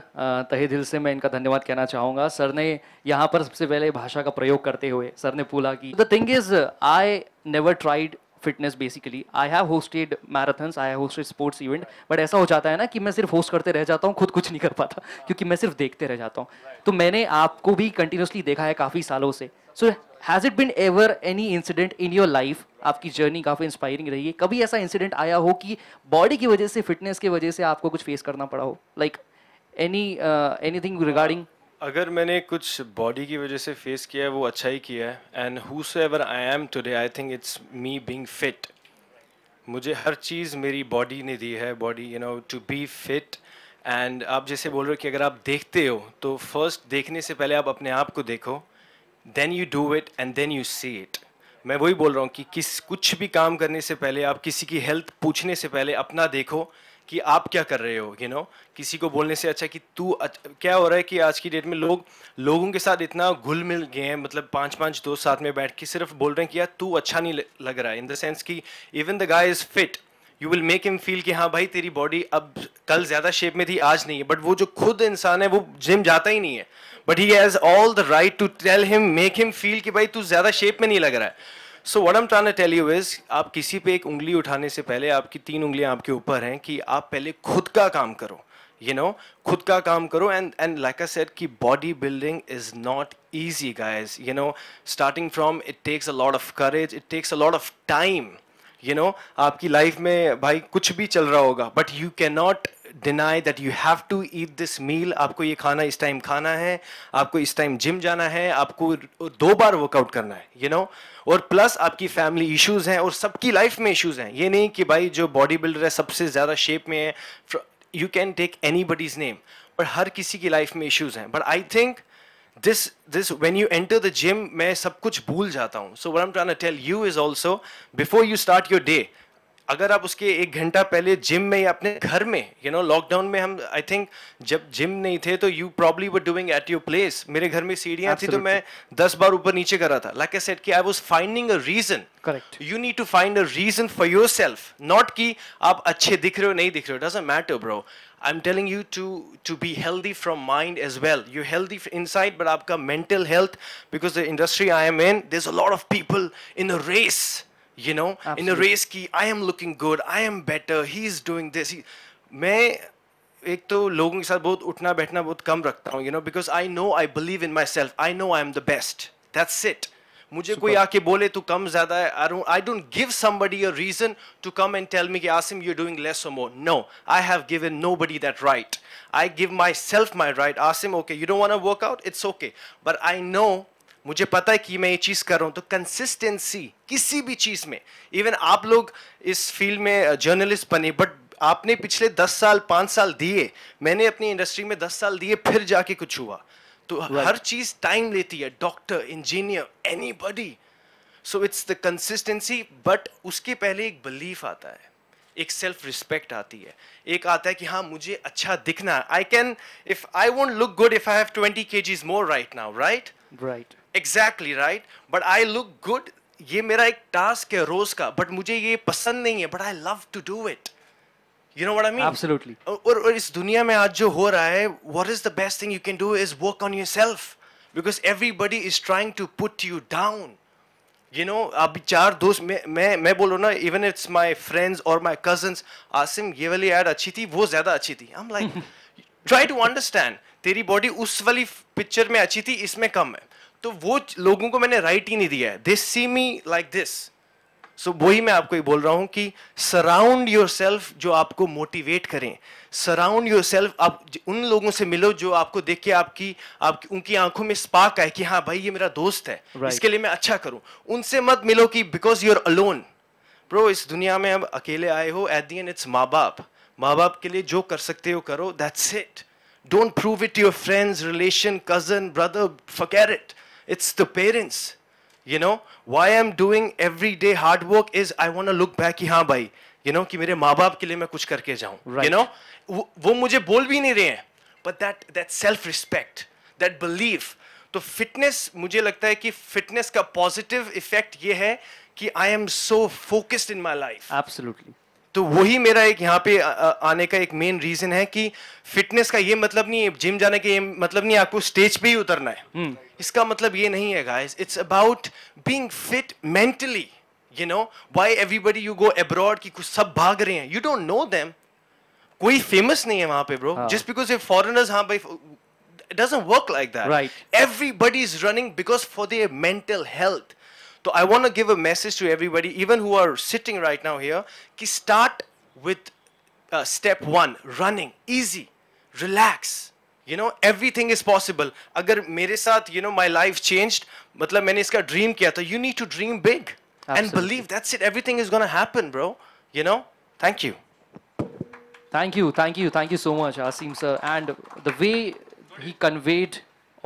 तहे दिल से मैं इनका धन्यवाद कहना चाहूँगा। सर ने यहाँ पर सबसे पहले भाषा का प्रयोग करते हुए सर ने बोला कि the thing is I never tried fitness. Basically I have hosted marathons, I have hosted sports event, but ऐसा हो जाता है ना कि मैं सिर्फ होस्ट करते रह जाता हूँ, खुद कुछ नहीं कर पाता क्योंकि मैं सिर्फ देखते रह जाता हूँ। right. तो मैंने आपको भी कंटिन्यूसली देखा है काफ़ी सालों से। So has it been ever any incident in your life, आपकी जर्नी काफ़ी इंस्पायरिंग रही है, कभी ऐसा इंसिडेंट आया हो कि बॉडी की वजह से, फिटनेस की वजह से आपको कुछ फेस करना पड़ा हो, लाइक एनी एनीथिंग रिगार्डिंग? अगर मैंने कुछ बॉडी की वजह से फेस किया है वो अच्छा ही किया है। And whosoever I am today, I think it's me being fit. मुझे हर चीज़ मेरी बॉडी ने दी है, body you know to be fit. And आप जैसे बोल रहे हो कि अगर आप देखते हो तो फर्स्ट देखने से पहले आप अपने आप को देखो, then you do it and then you see it. मैं वही बोल रहा हूँ कि किस कुछ भी काम करने से पहले, आप किसी की हेल्थ पूछने से पहले अपना देखो कि आप क्या कर रहे हो। You you know know? किसी को बोलने से अच्छा कि तू अच्छा, क्या हो रहा है कि आज की डेट में लोग लोगों के साथ इतना घुल मिल गए हैं, मतलब पांच पांच दोस्त साथ में बैठ के सिर्फ बोल रहे हैं कि यार तू अच्छा नहीं लग रहा है। इन द सेंस कि even the guy is fit, you will make him feel कि हाँ भाई तेरी बॉडी अब कल ज़्यादा शेप में थी, आज नहीं है। बट वो जो खुद इंसान है वो जिम जाता ही नहीं है, but he has all the right to tell him, make him feel कि भाई तू ज़्यादा शेप में नहीं लग रहा है। So what I am trying to tell you is, आप किसी पे एक उंगली उठाने से पहले, आपकी तीन उंगलियां आपके ऊपर हैं, कि आप पहले खुद का काम करो, यू नो खुद का काम करो। And and like I said कि body building is not easy guys, you know starting from it takes a lot of courage, it takes a lot of time. You know आपकी life में भाई कुछ भी चल रहा होगा, but you can not deny that you have to eat this meal. आपको ये खाना इस टाइम खाना है, आपको इस टाइम जिम जाना है, आपको दो बार वर्कआउट करना है, यू you नो know? और प्लस आपकी फैमिली इश्यूज हैं, और सबकी लाइफ में इश्यूज हैं। ये नहीं कि भाई जो बॉडी बिल्डर है सबसे ज़्यादा शेप में है, you can take anybody's name, पर हर किसी की लाइफ में इश्यूज हैं। But I think this this when you enter the gym मैं सब कुछ भूल जाता हूँ। So what I am trying to tell you is also, before you start your day, अगर आप उसके एक घंटा पहले जिम में या अपने घर में, यू नो लॉकडाउन में हम आई थिंक जब जिम नहीं थे तो you probably were doing at your place. मेरे घर में सीढ़ियाँ थी तो मैं दस बार ऊपर नीचे कर रहा था। लाइक आई सेड कि I was finding a reason. Correct, you need to find a reason for yourself, not कि आप अच्छे दिख रहे हो नहीं दिख रहे हो, doesn't matter bro. I am telling you to to be healthy from mind as well, you healthy inside, but आपका mental health, because the industry I am in there is a lot of people in a race, you know Absolutely. in a race ki I am looking good, I am better, he is doing this, he... मैं एक तो लोगों के साथ बहुत उठना बैठना बहुत कम रखता हूँ, you know because I know I believe in myself, I know I am the best, that's it. मुझे Super. कोई आके बोले तू कम ज़्यादा है, I don't I don't give somebody a reason to come and tell me कि Asim you're doing less or more. No, I have given nobody that right. I give myself my right. Asim okay, you don't want to work out, it's okay, but I know मुझे पता है कि मैं ये चीज़ कर रहा हूँ, तो कंसिस्टेंसी किसी भी चीज़ में, इवन आप लोग इस फील्ड में जर्नलिस्ट बने बट आपने पिछले दस साल पाँच साल दिए, मैंने अपनी इंडस्ट्री में दस साल दिए फिर जाके कुछ हुआ, तो right. हर चीज़ टाइम लेती है, doctor, engineer, anybody, so it's the consistency, but उसके पहले एक बिलीफ आता है, एक सेल्फ रिस्पेक्ट आती है, एक आता है कि हाँ मुझे अच्छा दिखना है, I can, if I won't look good if I have twenty KGs more right now, right right exactly right, but I look good, ये मेरा एक टास्क है रोज का, बट मुझे ये पसंद नहीं है, but I love to do it, you know what I mean? Absolutely. और और इस दुनिया में आज जो हो रहा है, what is the best thing you can do is work on yourself, because everybody is trying to put you down. You know, अभी चार दोस्त मैं मैं मैं बोलूँ ना, even it's my friends or my cousins, Asim ये वाली ad अच्छी थी, वो ज़्यादा अच्छी थी. I'm like, try to understand. तेरी body उस वाली picture में अच्छी थी, इसमें कम है. तो वो लोगों को मैंने right ही नहीं दिया है. They see me like this. So so, वही मैं आपको ये बोल रहा हूँ कि सराउंड योर सेल्फ जो आपको मोटिवेट करें, सराउंड योर सेल्फ, आप उन लोगों से मिलो जो आपको देख के आपकी आप उनकी आंखों में स्पार्क आए कि हाँ भाई ये मेरा दोस्त है, right. इसके लिए मैं अच्छा करूँ. उनसे मत मिलो कि because you are alone, bro इस दुनिया में अब अकेले आए हो, एट दी एंड इट्स माँ बाप, माँ बाप के लिए जो कर सकते हो करो, that's it. Don't prove it your friends, relation, cousin, brother, forget it, it's the parents. You know, why I'm doing every day hard work is I want to look back कि हाँ भाई, you know कि मेरे माँ बाप के लिए मैं कुछ करके जाऊँ, right. you know, वो, वो मुझे बोल भी नहीं रहे हैं, but that that self respect, that belief. तो fitness, मुझे लगता है कि fitness का positive effect ये है कि I am so focused in my life. Absolutely. तो वही मेरा एक यहाँ पे आने का एक मेन रीजन है कि फिटनेस का ये मतलब नहीं है, जिम जाने का ये मतलब नहीं है आपको स्टेज पे ही उतरना है, hmm. इसका मतलब ये नहीं है guys, it's about being fit mentally, you know why everybody you go abroad कि कुछ सब भाग रहे हैं, यू डोंट नो देम, कोई फेमस नहीं है वहां पे ब्रो, जस्ट बिकॉज ये फॉरेनर्स, हाँ भाई, it doesn't work like that, everybody is running because for their mental health. So I want to give a message to everybody, even who are sitting right now here, कि start with uh, step one, running, easy, relax. You know, everything is possible. अगर मेरे साथ, you know, my life changed, मतलब मैंने इसका dream किया था. You need to dream big. Absolutely. And believe that's it. Everything is gonna happen, bro. You know. Thank you. Thank you, thank you, thank you so much, Asim sir. And the way he conveyed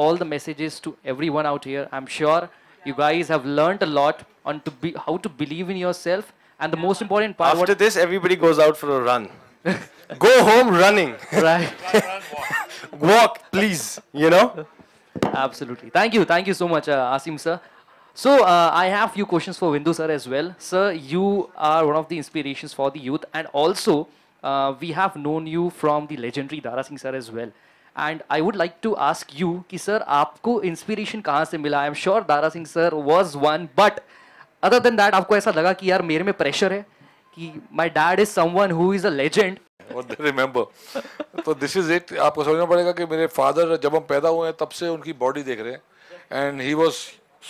all the messages to everyone out here, I'm sure you guys have learnt a lot on to be how to believe in yourself, and the most important part. After this, everybody goes out for a run. Go home running. Right. Run, run, walk. Walk, please. You know. Absolutely. Thank you. Thank you so much, uh, Asim sir. So uh, I have few questions for Vindu sir as well. Sir, you are one of the inspirations for the youth, and also uh, we have known you from the legendary Dara Singh sir as well. And I would like to ask you कि sir आपको inspiration कहाँ से मिला? I am sure Dara Singh sir was one, but other than that आपको ऐसा लगा कि यार मेरे में pressure है कि my dad is someone who is a legend. What I remember. तो this is it. आपको समझना पड़ेगा कि मेरे father जब हम पैदा हुए हैं तब से उनकी body देख रहे हैं and he was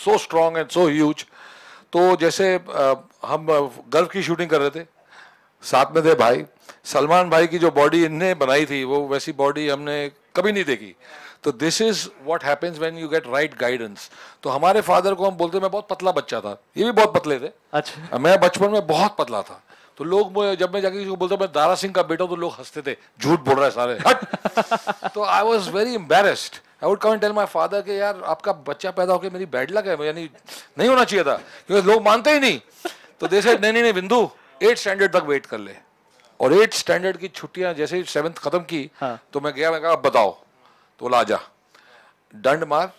so strong and so huge. तो जैसे हम गर्व की shooting कर रहे थे, साथ में थे भाई सलमान भाई की जो बॉडी इनने बनाई थी वो वैसी बॉडी हमने कभी नहीं देखी. तो this is what happens when you get right guidance. तो हमारे फादर को हम बोलते, मैं बहुत पतला बच्चा था, ये भी बहुत पतले थे, अच्छा मैं बचपन में बहुत पतला था, तो लोग जब मैं जाके किसी को बोलता मैं दारा सिंह का बेटा हूं तो लोग हंसते थे, झूठ बोल रहा है सारे हट. तो I was very embarrassed. I would come and tell my father कि यार आपका बच्चा पैदा होकर मेरी बैड लक है, यानी नहीं होना चाहिए था, क्योंकि लोग मानते ही नहीं. तो दे सेड नहीं नहीं बिंदु एट स्टैंडर्ड तक वेट कर ले. और एट स्टैंडर्ड की छुट्टियां जैसे ही सेवन्थ खत्म की, हाँ. तो मैं गया, मैं कहा अब बताओ, तो बोला आजा डंड मार,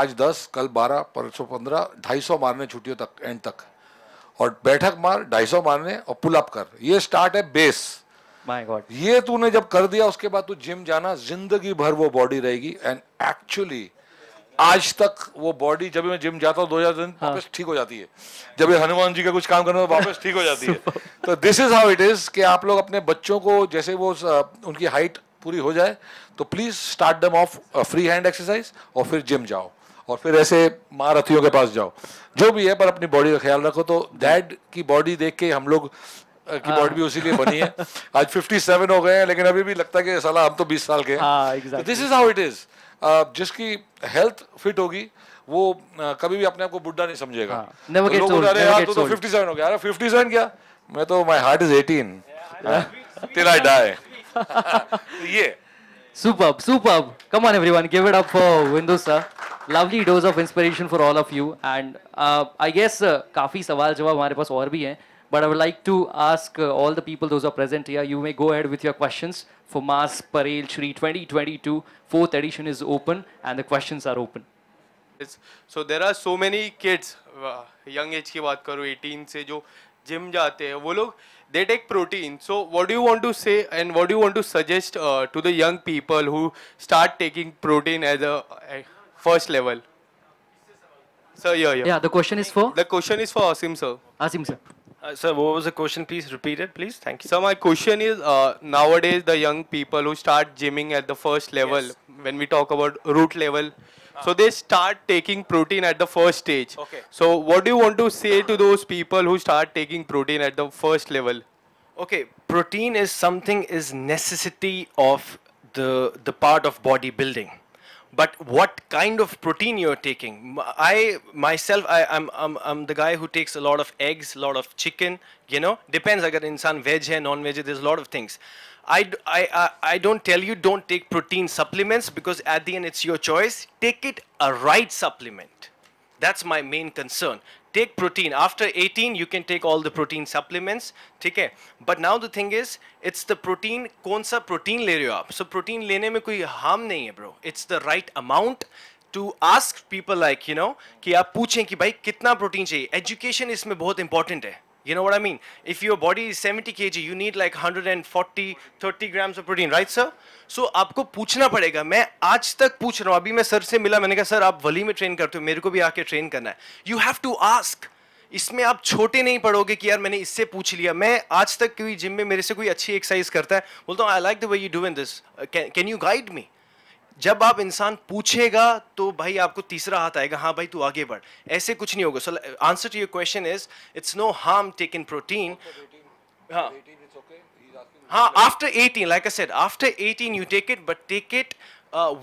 आज दस कल बारह परसों पंद्रह, ढाई सौ मारने छुट्टियों तक एंड तक, और बैठक मार ढाई सौ मारने और पुल अप कर, ये स्टार्ट है बेस. माय गॉड, ये तूने जब कर दिया उसके बाद तू जिम जाना, जिंदगी भर वो बॉडी रहेगी. एंड एक्चुअली आज तक वो बॉडी, जब मैं जिम जाता हूँ दो हजार दिन वापस ठीक हो जाती है, जब ये हनुमान जी का कुछ काम करना वापस ठीक हो जाती है. तो this is how it is कि आप लोग अपने बच्चों को जैसे वो उनकी हाइट पूरी हो जाए तो please start them off free hand exercise, और फिर जिम जाओ, और फिर ऐसे महारथियों के पास जाओ, जो भी है, पर अपनी बॉडी का ख्याल रखो. तो डैड की बॉडी देख के हम लोग की बॉडी भी उसी के बनी है. आज फिफ्टी सेवन हो गए हैं लेकिन अभी भी लगता है कि साला हम तो बीस साल के हैं. This is how it is. Uh, जिसकी हेल्थ फिट होगी वो कभी भी अपने आप को बुढ़ा नहीं समझेगा। तो फिफ्टी सेवन हो गया, फिफ्टी सेवन क्या, मैं तो my heart is eighteen till I die. Yeah. Superb, superb. Come on, everyone, give it up for Vindu sir. Lovely dose of inspiration for all of you. And uh, I guess काफी सवाल जवाब हमारे पास और भी हैं. But I would like to ask uh, all the people those are present here. You may go ahead with your questions for Mass Parel Shri twenty twenty-two. Fourth edition is open, and the questions are open. It's, so there are so many kids, uh, young age की बात करो, eighteen से जो gym जाते हैं वो लोग they take protein. So what do you want to say and what do you want to suggest uh, to the young people who start taking protein as a uh, first level? Sir, yeah, yeah. Yeah, the question is for? The question is for Asim sir. Asim sir. Uh, sir, what was the question? Please repeat it, please. Thank you. Sir, my question is uh, nowadays the young people who start gymming at the first level, yes. When we talk about root level, so they start taking protein at the first stage. Okay. So what do you want to say to those people who start taking protein at the first level? Okay, protein is something is necessity of the the part of bodybuilding. But what kind of protein you're taking? I myself, I, I'm, I'm, I'm the guy who takes a lot of eggs, a lot of chicken, you know, depends agar insan veg hai, non-veg hai, there's a lot of things. I, I, I don't tell you don't take protein supplements because at the end it's your choice. Take it a right supplement. That's my main concern. Take protein. After eighteen, you can take all the protein supplements. Okay? But now the thing is, it's the protein, kaun sa protein le rahe ho aap. So protein lene mein koi harm nahi hai, bro. It's the right amount to ask people like, you know, ki aap poochein ki bhai kitna protein chahiye. Education isme bahut important hai. You know what I mean? If your body is seventy kilograms, you need like one hundred forty, thirty grams of protein, right sir? So आपको पूछना पड़ेगा. मैं आज तक पूछ रहा हूँ. अभी मैं सर से मिला, मैंने कहा सर आप वली में ट्रेन करते हो, मेरे को भी आके ट्रेन करना है. You have to ask. इसमें आप छोटे नहीं पड़ोगे कि यार मैंने इससे पूछ लिया. मैं आज तक कोई जिम में मेरे से कोई अच्छी एक्सरसाइज करता है, बोलता हूँ I like the way you doing this. Can can you guide me? जब आप इंसान पूछेगा तो भाई आपको तीसरा हाथ आएगा, हाँ भाई तू आगे बढ़. ऐसे कुछ नहीं होगा. So answer to your question is it's no harm taking protein. हाँ हाँ after eighteen like I said after eighteen you take it, but take it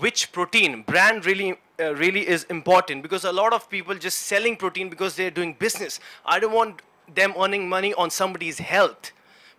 which protein. Brand really really is important because a lot of people just selling protein because they are doing business. I don't want them earning money on somebody's health.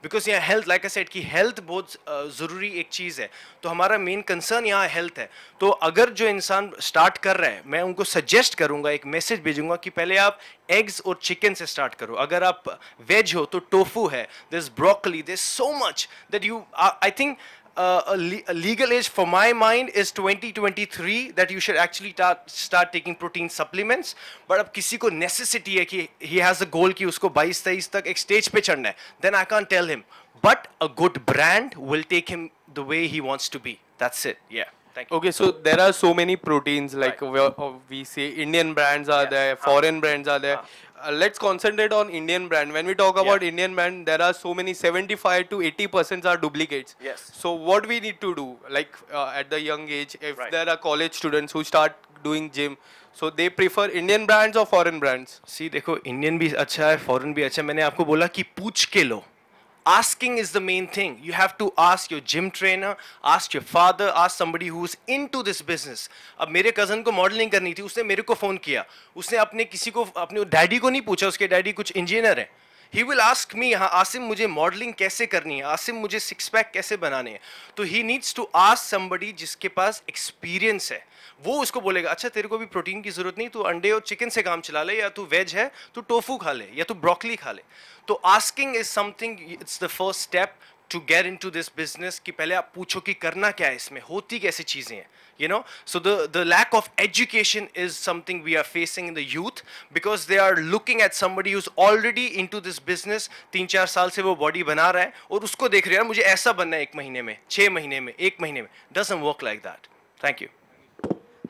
Because यहाँ health like I said कि health बहुत ज़रूरी एक चीज़ है. तो हमारा main concern यहाँ health है. तो अगर जो इंसान स्टार्ट कर रहे हैं, मैं उनको सजेस्ट करूँगा, एक मैसेज भेजूँगा कि पहले आप एग्स और चिकन से स्टार्ट करो. अगर आप वेज हो तो टोफू है, there is broccoli, there is so much that you I think legal age for my mind is twenty twenty three that you should actually start taking protein supplements. But अब किसी को necessity है कि he has a गोल कि उसको बाईस तेईस तक एक स्टेज पे चढ़ना है, then I can't tell him. But a good brand will take him the way he wants to be. That's it. Yeah. Thank you. Okay, so there are so many proteins like right. we, we say Indian brands are yes. there, foreign ah. brands are there. Ah. Uh, let's concentrate on Indian brand. When we talk about yeah. Indian brand, there are so many seventy-five to eighty percent are duplicates. Yes. So what we need to do, like uh, at the young age, if right. there are college students who start doing gym, so they prefer Indian brands or foreign brands? See, देखो Indian भी अच्छा है, foreign भी अच्छा है. मैंने आपको बोला कि पूछ के लो. Asking is the main thing. You have to ask your gym trainer, ask your father, ask somebody who's into this business. अब मेरे कजन को मॉडलिंग करनी थी, उसने मेरे को फ़ोन किया. उसने अपने किसी को, अपने डैडी को नहीं पूछा, उसके डैडी कुछ इंजीनियर हैं. He will ask me, हाँ आसिम मुझे मॉडलिंग कैसे करनी है, आसिम मुझे सिक्स पैक कैसे बनाने हैं. तो he needs to ask somebody जिसके पास एक्सपीरियंस है. वो उसको बोलेगा अच्छा तेरे को भी प्रोटीन की ज़रूरत नहीं, तू अंडे और चिकन से काम चला ले, या तू वेज है तू टोफू खा ले, या तू ब्रोकली खा ले. तो asking is something, it's the first step to get into this business. कि पहले आप पूछो कि करना क्या है, इसमें होती कैसी चीज़ें हैं, you know. So the the lack of education is something we are facing in the youth because they are looking at somebody who is already into this business. तीन चार साल से वो बॉडी बना रहा है और उसको देख रहे हैं मुझे ऐसा बनना है एक महीने में, छः महीने में, एक महीने में. Doesn't work like that. Thank you.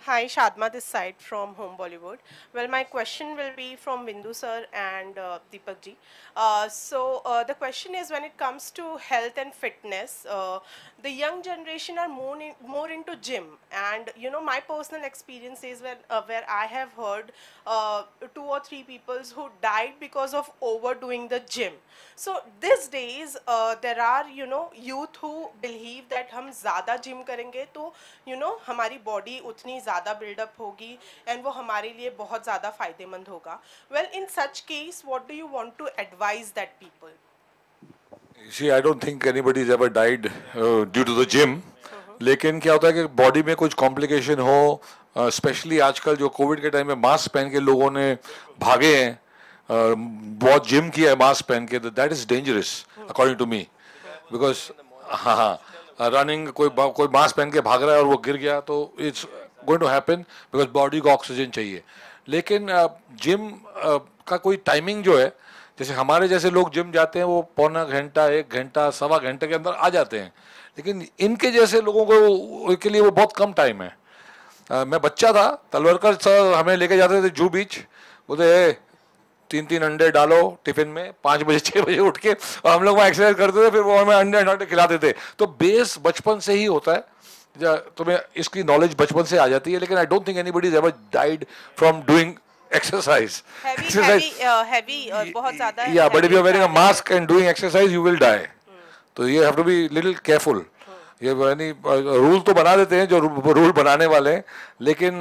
Hi, Shadma this side from Home Bollywood. Well, my question will be from Vindu sir and uh, Deepak ji. Uh, so uh, the question is, when it comes to health and fitness, uh, the young generation are more in, more into gym. And you know, my personal experience is when uh, where I have heard uh, two or three peoples who died because of overdoing the gym. So these days uh, there are, you know, youth who believe that हम ज़्यादा gym करेंगे तो you know हमारी body उतनी ज़्यादा buildup होगी and वो हमारे लिए बहुत ज़्यादा फ़ायदेमंद होगा. Well in such case what do you want to advise that people? See I don't think anybody is ever died due to the gym. लेकिन क्या होता है कि बॉडी में कुछ कॉम्प्लिकेशन हो, स्पेशली uh, आजकल जो कोविड के टाइम में मास्क पहन के लोगों ने भागे हैं, uh, बहुत जिम किया है मास्क पहन के, that is dangerous according to me. Because हाँ हाँ रनिंग कोई कोई मास्क पहन के भाग रहा है और वो गिर गया तो it's going to happen because body को ऑक्सीजन चाहिए. लेकिन uh, जिम uh, का कोई टाइमिंग जो है, जैसे हमारे जैसे लोग जिम जाते हैं वो पौना घंटा एक घंटा सवा घंटे के अंदर आ जाते हैं, लेकिन इनके जैसे लोगों को के लिए वो बहुत कम टाइम है. आ, मैं बच्चा था, तलवरकर सर हमें लेके जाते थे जू बीच, बोलते तीन तीन अंडे डालो टिफिन में, पाँच बजे छः बजे उठ के, और हम लोग वहाँ एक्सरसाइज करते थे, फिर वो हमें अंडे अंडे खिलाते थे. तो बेस बचपन से ही होता है, तुम्हें इसकी नॉलेज बचपन से आ जाती है. लेकिन I don't think anybody is ever died from doing exercise. Heavy, exercise. heavy, uh, heavy uh, बहुत ज़्यादा. Yeah, but if you are wearing a mask and doing exercise, you will die. तो you have to be little careful. ये यानी rule तो बना देते हैं जो रूल बनाने वाले हैं, लेकिन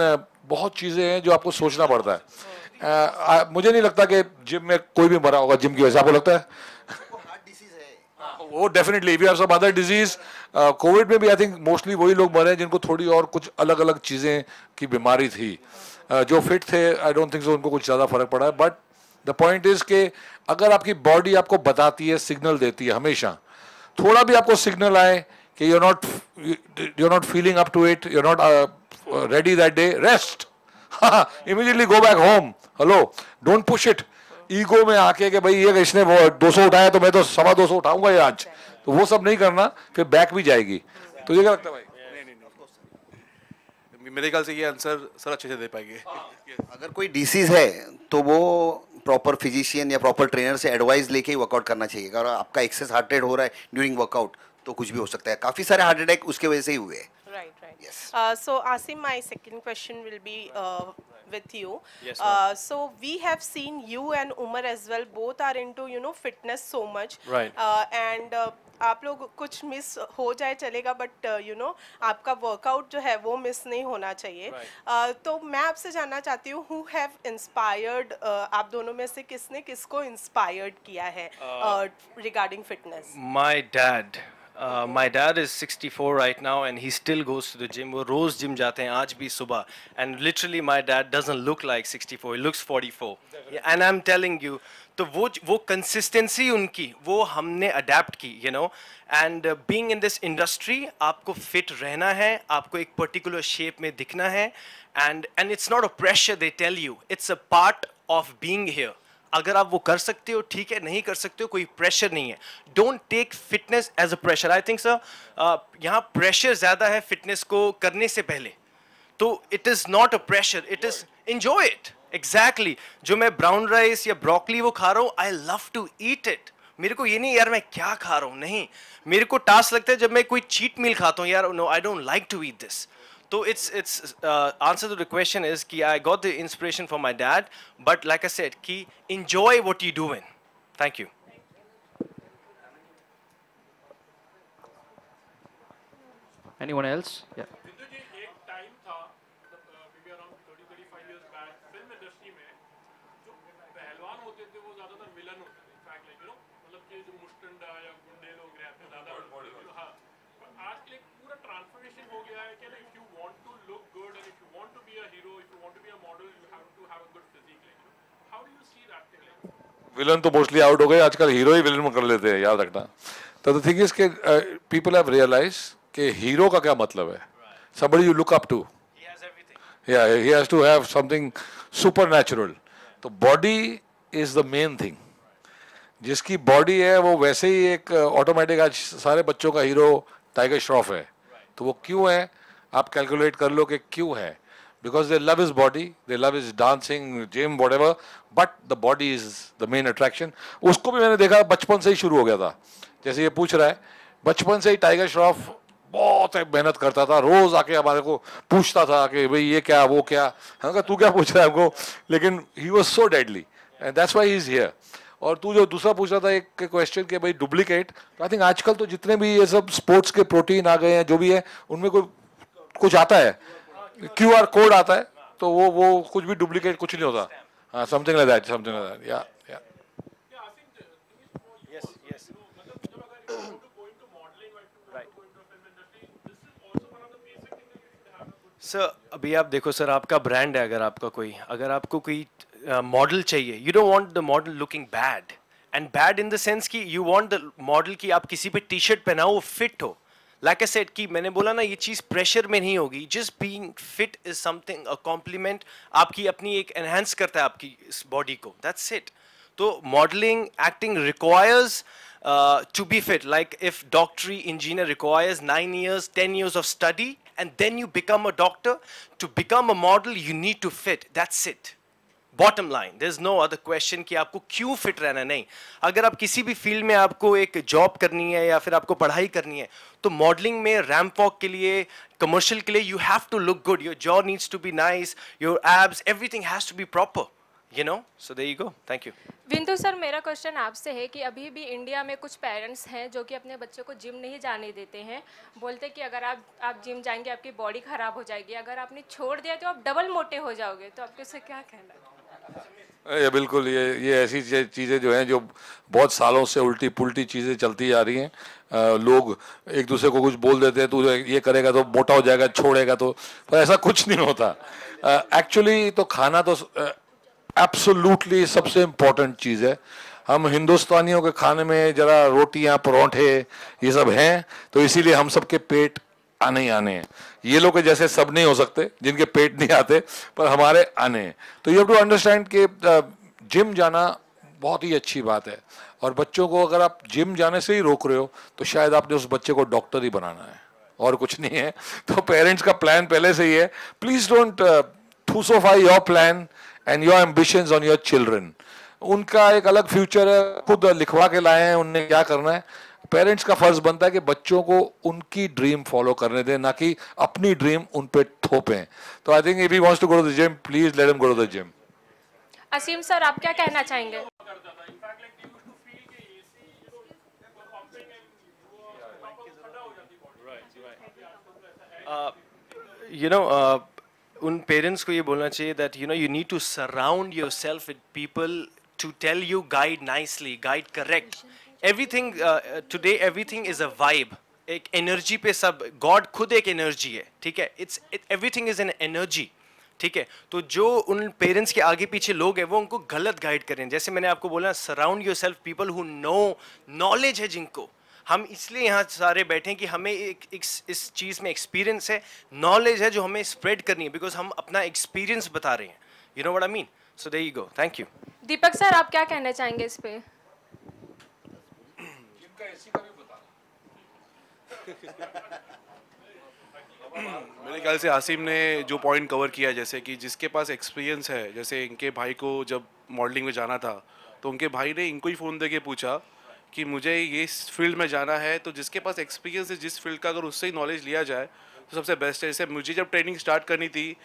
बहुत चीज़ें हैं जो आपको सोचना पड़ता है. uh, आ, मुझे नहीं लगता कि जिम में कोई भी मरा होगा जिम की वजह से. आपको लगता है वो definitely we have some other disease. Covid में भी आई थिंक मोस्टली वही लोग मरे हैं जिनको थोड़ी और कुछ अलग अलग चीज़ें की बीमारी थी. Uh, जो फिट थे आई डोंट थिंक सो उनको कुछ ज़्यादा फर्क पड़ा है. बट द पॉइंट इज़ के अगर आपकी बॉडी आपको बताती है, सिग्नल देती है हमेशा, थोड़ा भी आपको सिग्नल आए कि you are not you are not feeling up to it, you are not ready that day, rest. हाँ immediately go back home. Hello, don't push it. Ego में आके कि भाई ये इसने वो दो सौ उठाया तो मैं तो सवा दो सौ उठाऊँगा ये आज, तो वो सब नहीं करना, फिर बैक भी जाएगी. तो ये क्या लगता है भाई? मेरे ख्याल से ये आंसर सर अच्छे से दे पाएंगे. अगर कोई डिसीज है तो वो प्रॉपर फिजिशियन या प्रॉपर ट्रेनर से एडवाइस लेके ही वर्कआउट करना चाहिए. अगर आपका एक्सेस हार्ट रेट हो रहा है ड्यूरिंग वर्कआउट तो कुछ भी हो सकता है. काफ़ी सारे हार्ट अटैक उसके वजह से ही हुए. Right, right. Yes. Uh, so, Asim, my second question will be uh, with you. Yes, uh, so, we have seen you and Umar as well. Both are into, you know, fitness so much. Right. Uh, and uh, आप लोग कुछ miss हो जाए चलेगा, but uh, you know, आपका workout जो है वो मिस नहीं होना चाहिए. Right. uh, तो मैं आपसे जानना चाहती हूँ, who have inspired uh, आप दोनों में से किसने किसको inspired किया है uh, uh, regarding fitness? My dad. Uh, my dad is sixty-four right now and he still goes to the gym. वो रोज़ जिम जाते हैं, आज भी सुबह. And literally my dad doesn't look like sixty-four, he looks forty-four. Yeah, and I'm telling you, तो वो वो consistency उनकी, वो हमने अडेप्ट की, you know. And being in this industry आपको फिट रहना है, आपको एक पर्टिकुलर शेप में दिखना है. And and it's not a pressure, they tell you it's a part of being here. अगर आप वो कर सकते हो ठीक है, नहीं कर सकते हो कोई प्रेशर नहीं है. Don't take fitness as a pressure. I think sir यहाँ प्रेशर ज़्यादा है फिटनेस को करने से पहले. तो it is not a pressure, it is enjoy it. Exactly, जो मैं ब्राउन राइस या ब्रोकली वो खा रहा हूँ, I love to eat it. मेरे को ये नहीं यार मैं क्या खा रहा हूँ, नहीं. मेरे को टास्क लगता है जब मैं कोई चीट मील खाता हूँ, यार no I don't like to eat this. So it's it's uh, answer to the question is ki I got the inspiration from my dad, but like I said, ki enjoy what you doing. Thank you. Anyone else? Yeah. Vindu ji, ek time tha maybe around thirty thirty-five years back, film industry mein jo pehlwan hote the wo zyada tar villain hote the. In fact, like you know, matlab ki jo mustanda ya gunde log rehte the zyada body body. Ha, par aaj ke pura transformation ho gaya hai ki like want to look good and if you want to be a hero, if you want to be a model, you have to have a good physique. Like, how do you see that? Villain तो mostly out हो गए आजकल, hero ही villain में कर लेते हैं, याद रखना. तो द थिंग इज के पीपल हैव रियलाइज के हीरो का क्या मतलब है. Somebody you look up to, he has everything, या he has to have something supernatural. तो body is the main thing. जिसकी बॉडी है वो वैसे ही एक ऑटोमेटिक, आज सारे बच्चों का हीरो टाइगर श्रॉफ है. तो वो क्यों है आप कैलकुलेट कर लो कि क्यों है. Because they love is body, they love is dancing, gym, whatever, but the body is the main attraction. उसको भी मैंने देखा बचपन से ही शुरू हो गया था. जैसे ये पूछ रहा है, बचपन से ही टाइगर श्रॉफ बहुत मेहनत करता था, रोज़ आके हमारे को पूछता था कि भाई ये क्या वो क्या. हमने कहा तू क्या पूछ रहा है हमको, लेकिन he was so deadly and that's why he is here. और तू जो दूसरा पूछ रहा था एक क्वेश्चन के भाई डुप्लीकेट, तो आई थिंक आजकल तो जितने भी ये सब स्पोर्ट्स के प्रोटीन आ गए हैं जो भी है उनमें कोई कुछ आता है क्यूआर कोड आता है तो वो वो कुछ भी डुप्लीकेट कुछ नहीं होता. हाँ, something like that, something like that. Yeah yeah yes yes sir, अभी आप देखो सर, आपका ब्रांड है, अगर आपका कोई अगर आपको कोई मॉडल uh, चाहिए, you don't want the model looking bad and bad in the sense कि यू वांट द मॉडल कि आप किसी पे टी शर्ट पहनाओ वो फिट हो. लाइक आई सेड कि मैंने बोला ना, ये चीज़ प्रेशर में नहीं होगी. Just being fit is something a compliment, आपकी अपनी एक एनहेंस करता है आपकी इस बॉडी को, दैट्स इट. तो modelling acting requires to be fit. Like if डॉक्टरी engineer requires nine years ten years of study and then you become a doctor. To become a model you need to fit, that's it. Bottom line, there is no other question कि आपको क्यों fit रहना है. नहीं, अगर आप किसी भी फील्ड में आपको एक जॉब करनी है या फिर आपको पढ़ाई करनी है तो मॉडलिंग में रैंप वॉक के लिए, कमर्शियल के लिए, you have to look good. Your jaw needs to be nice, your abs, everything has to be proper, you know. So there you go, thank you. Vindu sir, मेरा question आपसे है कि अभी भी इंडिया में कुछ पेरेंट्स हैं जो कि अपने बच्चों को जिम नहीं जाने देते हैं. बोलते कि अगर आप आप जिम जाएंगे आपकी बॉडी खराब हो जाएगी, अगर आपने छोड़ दिया तो आप डबल मोटे हो जाओगे. तो आपके उससे क्या कहना है? ये बिल्कुल ये ये ऐसी चीज़ें जो हैं जो बहुत सालों से उल्टी पुल्टी चीज़ें चलती आ रही हैं. आ, लोग एक दूसरे को कुछ बोल देते हैं, तू ये करेगा तो मोटा हो जाएगा, छोड़ेगा तो. पर ऐसा कुछ नहीं होता एक्चुअली. तो खाना तो एब्सोल्युटली सबसे इम्पोर्टेंट चीज़ है. हम हिंदुस्तानियों के खाने में ज़रा रोटियाँ, परौंठे ये सब हैं, तो इसीलिए हम सबके पेट आने ही आने हैं. ये लोग के जैसे सब नहीं हो सकते जिनके पेट नहीं आते, पर हमारे आने हैं. तो यू हैव टू अंडरस्टैंड कि जिम जाना बहुत ही अच्छी बात है, और बच्चों को अगर आप जिम जाने से ही रोक रहे हो तो शायद आपने उस बच्चे को डॉक्टर ही बनाना है और कुछ नहीं है. तो पेरेंट्स का प्लान पहले से ही है, प्लीज़ डोंट ठूसोफाई your plan and your ambitions on your children. उनका एक अलग फ्यूचर है, खुद लिखवा के लाए हैं उनने क्या करना है. पेरेंट्स का फर्ज बनता है कि बच्चों को उनकी ड्रीम फॉलो करने दें, ना कि अपनी ड्रीम उन पे थोपें. तो I think if he wants to go to the gym, please let him go to the gym. Asim sir, आप क्या कहना चाहेंगे? यू नो उन पेरेंट्स को ये बोलना चाहिए that you know you need to surround yourself with people to tell you, guide nicely, guide correct. Everything uh, today, everything is a vibe. एक energy पे सब, God खुद एक energy है, ठीक है. It's it, everything is an energy, ठीक है. तो जो उन parents के आगे पीछे लोग हैं वो उनको गलत guide करें. जैसे मैंने आपको बोला, surround yourself people who know, knowledge है जिनको. हम इसलिए यहाँ सारे बैठे हैं कि हमें एक, एक इस चीज़ में experience है, knowledge है जो हमें spread करनी है, because हम अपना experience बता रहे हैं. You know what I mean? So there you go. Thank you. Deepak sir, आप क्या कहना चाहेंगे इस पे? मेरे ख्याल से आसिम ने जो पॉइंट कवर किया, जैसे कि जिसके पास एक्सपीरियंस है, जैसे इनके भाई को जब मॉडलिंग में जाना था तो उनके भाई ने इनको ही फ़ोन दे के पूछा कि मुझे ये फील्ड में जाना है. तो जिसके पास एक्सपीरियंस है जिस फील्ड का, अगर उससे ही नॉलेज लिया जाए तो सबसे बेस्ट है. जैसे मुझे जब ट्रेनिंग स्टार्ट करनी थी,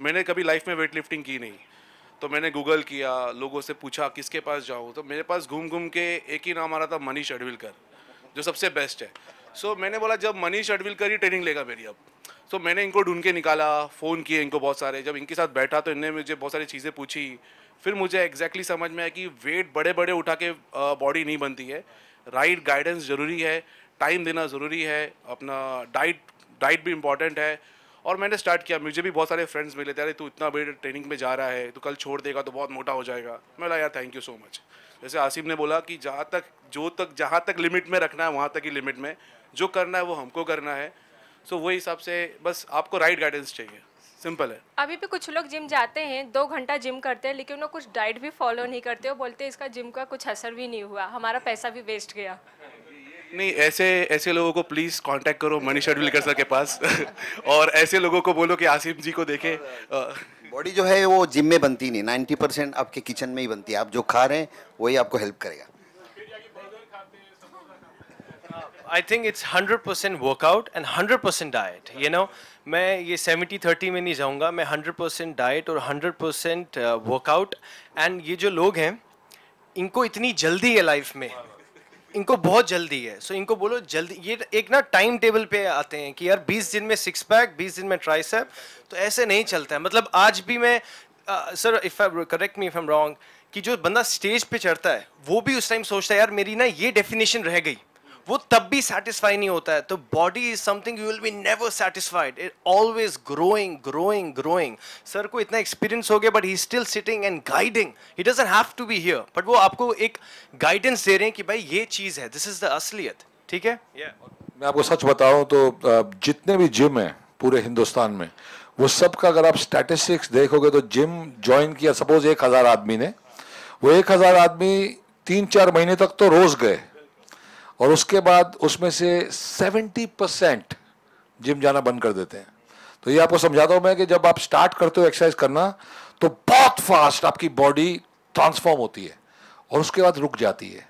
मैंने कभी लाइफ में वेट लिफ्टिंग की नहीं, तो मैंने गूगल किया, लोगों से पूछा किसके पास जाऊँ, तो मेरे पास घूम घूम के एक ही नाम आ रहा था, मनीष शडविलकर, जो सबसे बेस्ट है. सो so, मैंने बोला जब मनीष शडविलकर ही ट्रेनिंग लेगा मेरी अब. सो so, मैंने इनको ढूंढ के निकाला, फ़ोन किए इनको बहुत सारे. जब इनके साथ बैठा तो इनने मुझे बहुत सारी चीज़ें पूछी, फिर मुझे एग्जैक्टली समझ में आया कि वेट बड़े बड़े उठा के बॉडी नहीं बनती है. राइट गाइडेंस ज़रूरी है, टाइम देना ज़रूरी है, अपना डाइट डाइट भी इम्पॉर्टेंट है. और मैंने स्टार्ट किया, मुझे भी बहुत सारे फ्रेंड्स मिले थे, अरे तू इतना बड़ी ट्रेनिंग में जा रहा है, तो कल छोड़ देगा तो बहुत मोटा हो जाएगा. मैं बोला यार थैंक यू सो मच. जैसे आसिम ने बोला कि जहाँ तक जो तक जहाँ तक लिमिट में रखना है वहाँ तक ही लिमिट में, जो करना है वो हमको करना है. सो so, वही हिसाब से बस आपको राइट गाइडेंस चाहिए, सिंपल है. अभी भी कुछ लोग जिम जाते हैं, दो घंटा जिम करते हैं, लेकिन वो कुछ डाइट भी फॉलो नहीं करते हो, बोलते हैं इसका जिम का कुछ असर भी नहीं हुआ, हमारा पैसा भी वेस्ट गया. नहीं, ऐसे ऐसे लोगों को प्लीज़ कांटेक्ट करो मनीष शडविलकर सर के पास और ऐसे लोगों को बोलो कि आसिम जी को देखें. बॉडी जो है वो जिम में बनती नहीं, नाइन्टी परसेंट आपके किचन में ही बनती है. आप जो खा रहे हैं वही आपको हेल्प करेगा. I think it's hundred percent workout and hundred percent diet, you know. मैं ये सेवेंटी थर्टी में नहीं जाऊँगा, मैं हंड्रेड परसेंट डाइट और हंड्रेड परसेंट वर्कआउट. एंड ये जो लोग हैं इनको इतनी जल्दी है लाइफ में, इनको बहुत जल्दी है, सो so, इनको बोलो जल्दी, ये एक ना टाइम टेबल पे आते हैं कि यार बीस दिन में सिक्स पैक, बीस दिन में ट्राइसेप, तो ऐसे नहीं चलता है। मतलब आज भी मैं sir, if I correct me if I am wrong, कि जो बंदा स्टेज पे चढ़ता है वो भी उस टाइम सोचता है यार मेरी ना ये डेफिनेशन रह गई, वो तब भी सेटिस्फाई नहीं होता है। तो body is something you will be never satisfied, it always growing growing growing. Sir को इतना एक्सपीरियंस हो गया but he still sitting and guiding, he doesn't have to be here, but वो आपको एक गाइडेंस दे रहे हैं कि भाई ये चीज़ है, दिस इज द असलियत, ठीक है। yeah. मैं आपको सच बताऊं तो जितने भी जिम हैं पूरे हिंदुस्तान में, वो सब का अगर आप स्टैटिस्टिक्स देखोगे तो जिम ज्वाइन किया सपोज एक हज़ार आदमी ने, वो एक हज़ार आदमी तीन चार महीने तक तो रोज गए और उसके बाद उसमें से सत्तर परसेंट जिम जाना बंद कर देते हैं। तो ये आपको समझाता हूँ मैं कि जब आप स्टार्ट करते हो एक्सरसाइज करना तो बहुत फास्ट आपकी बॉडी ट्रांसफॉर्म होती है और उसके बाद रुक जाती है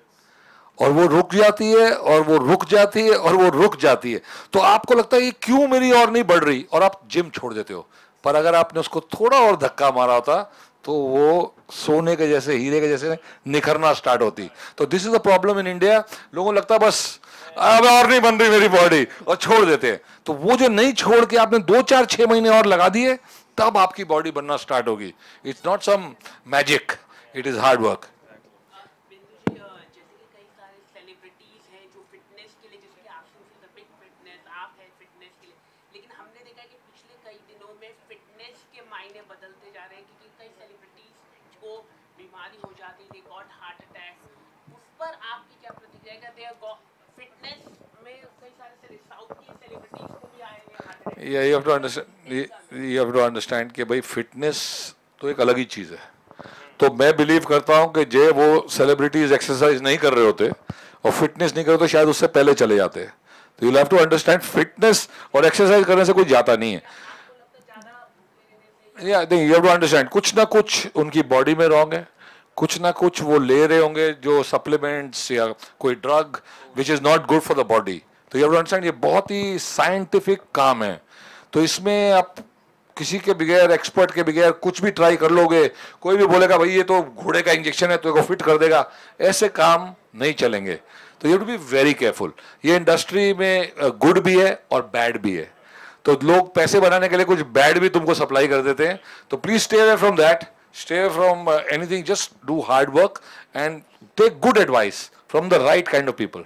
और वो रुक जाती है और वो रुक जाती है और वो रुक जाती है, तो आपको लगता है ये क्यों मेरी और नहीं बढ़ रही और आप जिम छोड़ देते हो। पर अगर आपने उसको थोड़ा और धक्का मारा होता तो वो सोने के जैसे, हीरे के जैसे निखरना स्टार्ट होती। तो this is the problem in India, लोगों को लगता है बस अब और नहीं बन रही मेरी बॉडी और छोड़ देते हैं। तो वो जो नहीं छोड़ के आपने दो चार छः महीने और लगा दिए तब आपकी बॉडी बनना स्टार्ट होगी। It's not some magic, it is hard work. Yeah, you have to understand, you, you have to understand कि भाई फिटनेस तो एक अलग ही चीज़ है। तो मैं बिलीव करता हूँ कि जे वो सेलिब्रिटीज एक्सरसाइज नहीं कर रहे होते और फिटनेस नहीं कर रहे तो शायद उससे पहले चले जाते हैं। तो you have to understand fitness और एक्सरसाइज करने से कोई जाता नहीं है। या नहीं, यू हैव टू अंडरस्टैंड कुछ ना कुछ उनकी बॉडी में रॉन्ग है, कुछ ना कुछ वो ले रहे होंगे जो सप्लीमेंट्स या कोई drug which is not good for the body. तो यू हैव टू अंडरस्टैंड ये बहुत ही साइंटिफिक काम है, तो इसमें आप किसी के बगैर, एक्सपर्ट के बगैर कुछ भी ट्राई कर लोगे, कोई भी बोलेगा भाई ये तो घोड़े का इंजेक्शन है तो फिट कर देगा, ऐसे काम नहीं चलेंगे। तो you have to be very careful. ये इंडस्ट्री में गुड भी है और बैड भी है, तो लोग पैसे बनाने के लिए कुछ बैड भी तुमको सप्लाई कर देते हैं। तो please stay away from that, stay away from anything, just do hard work and take good advice from the right kind of people.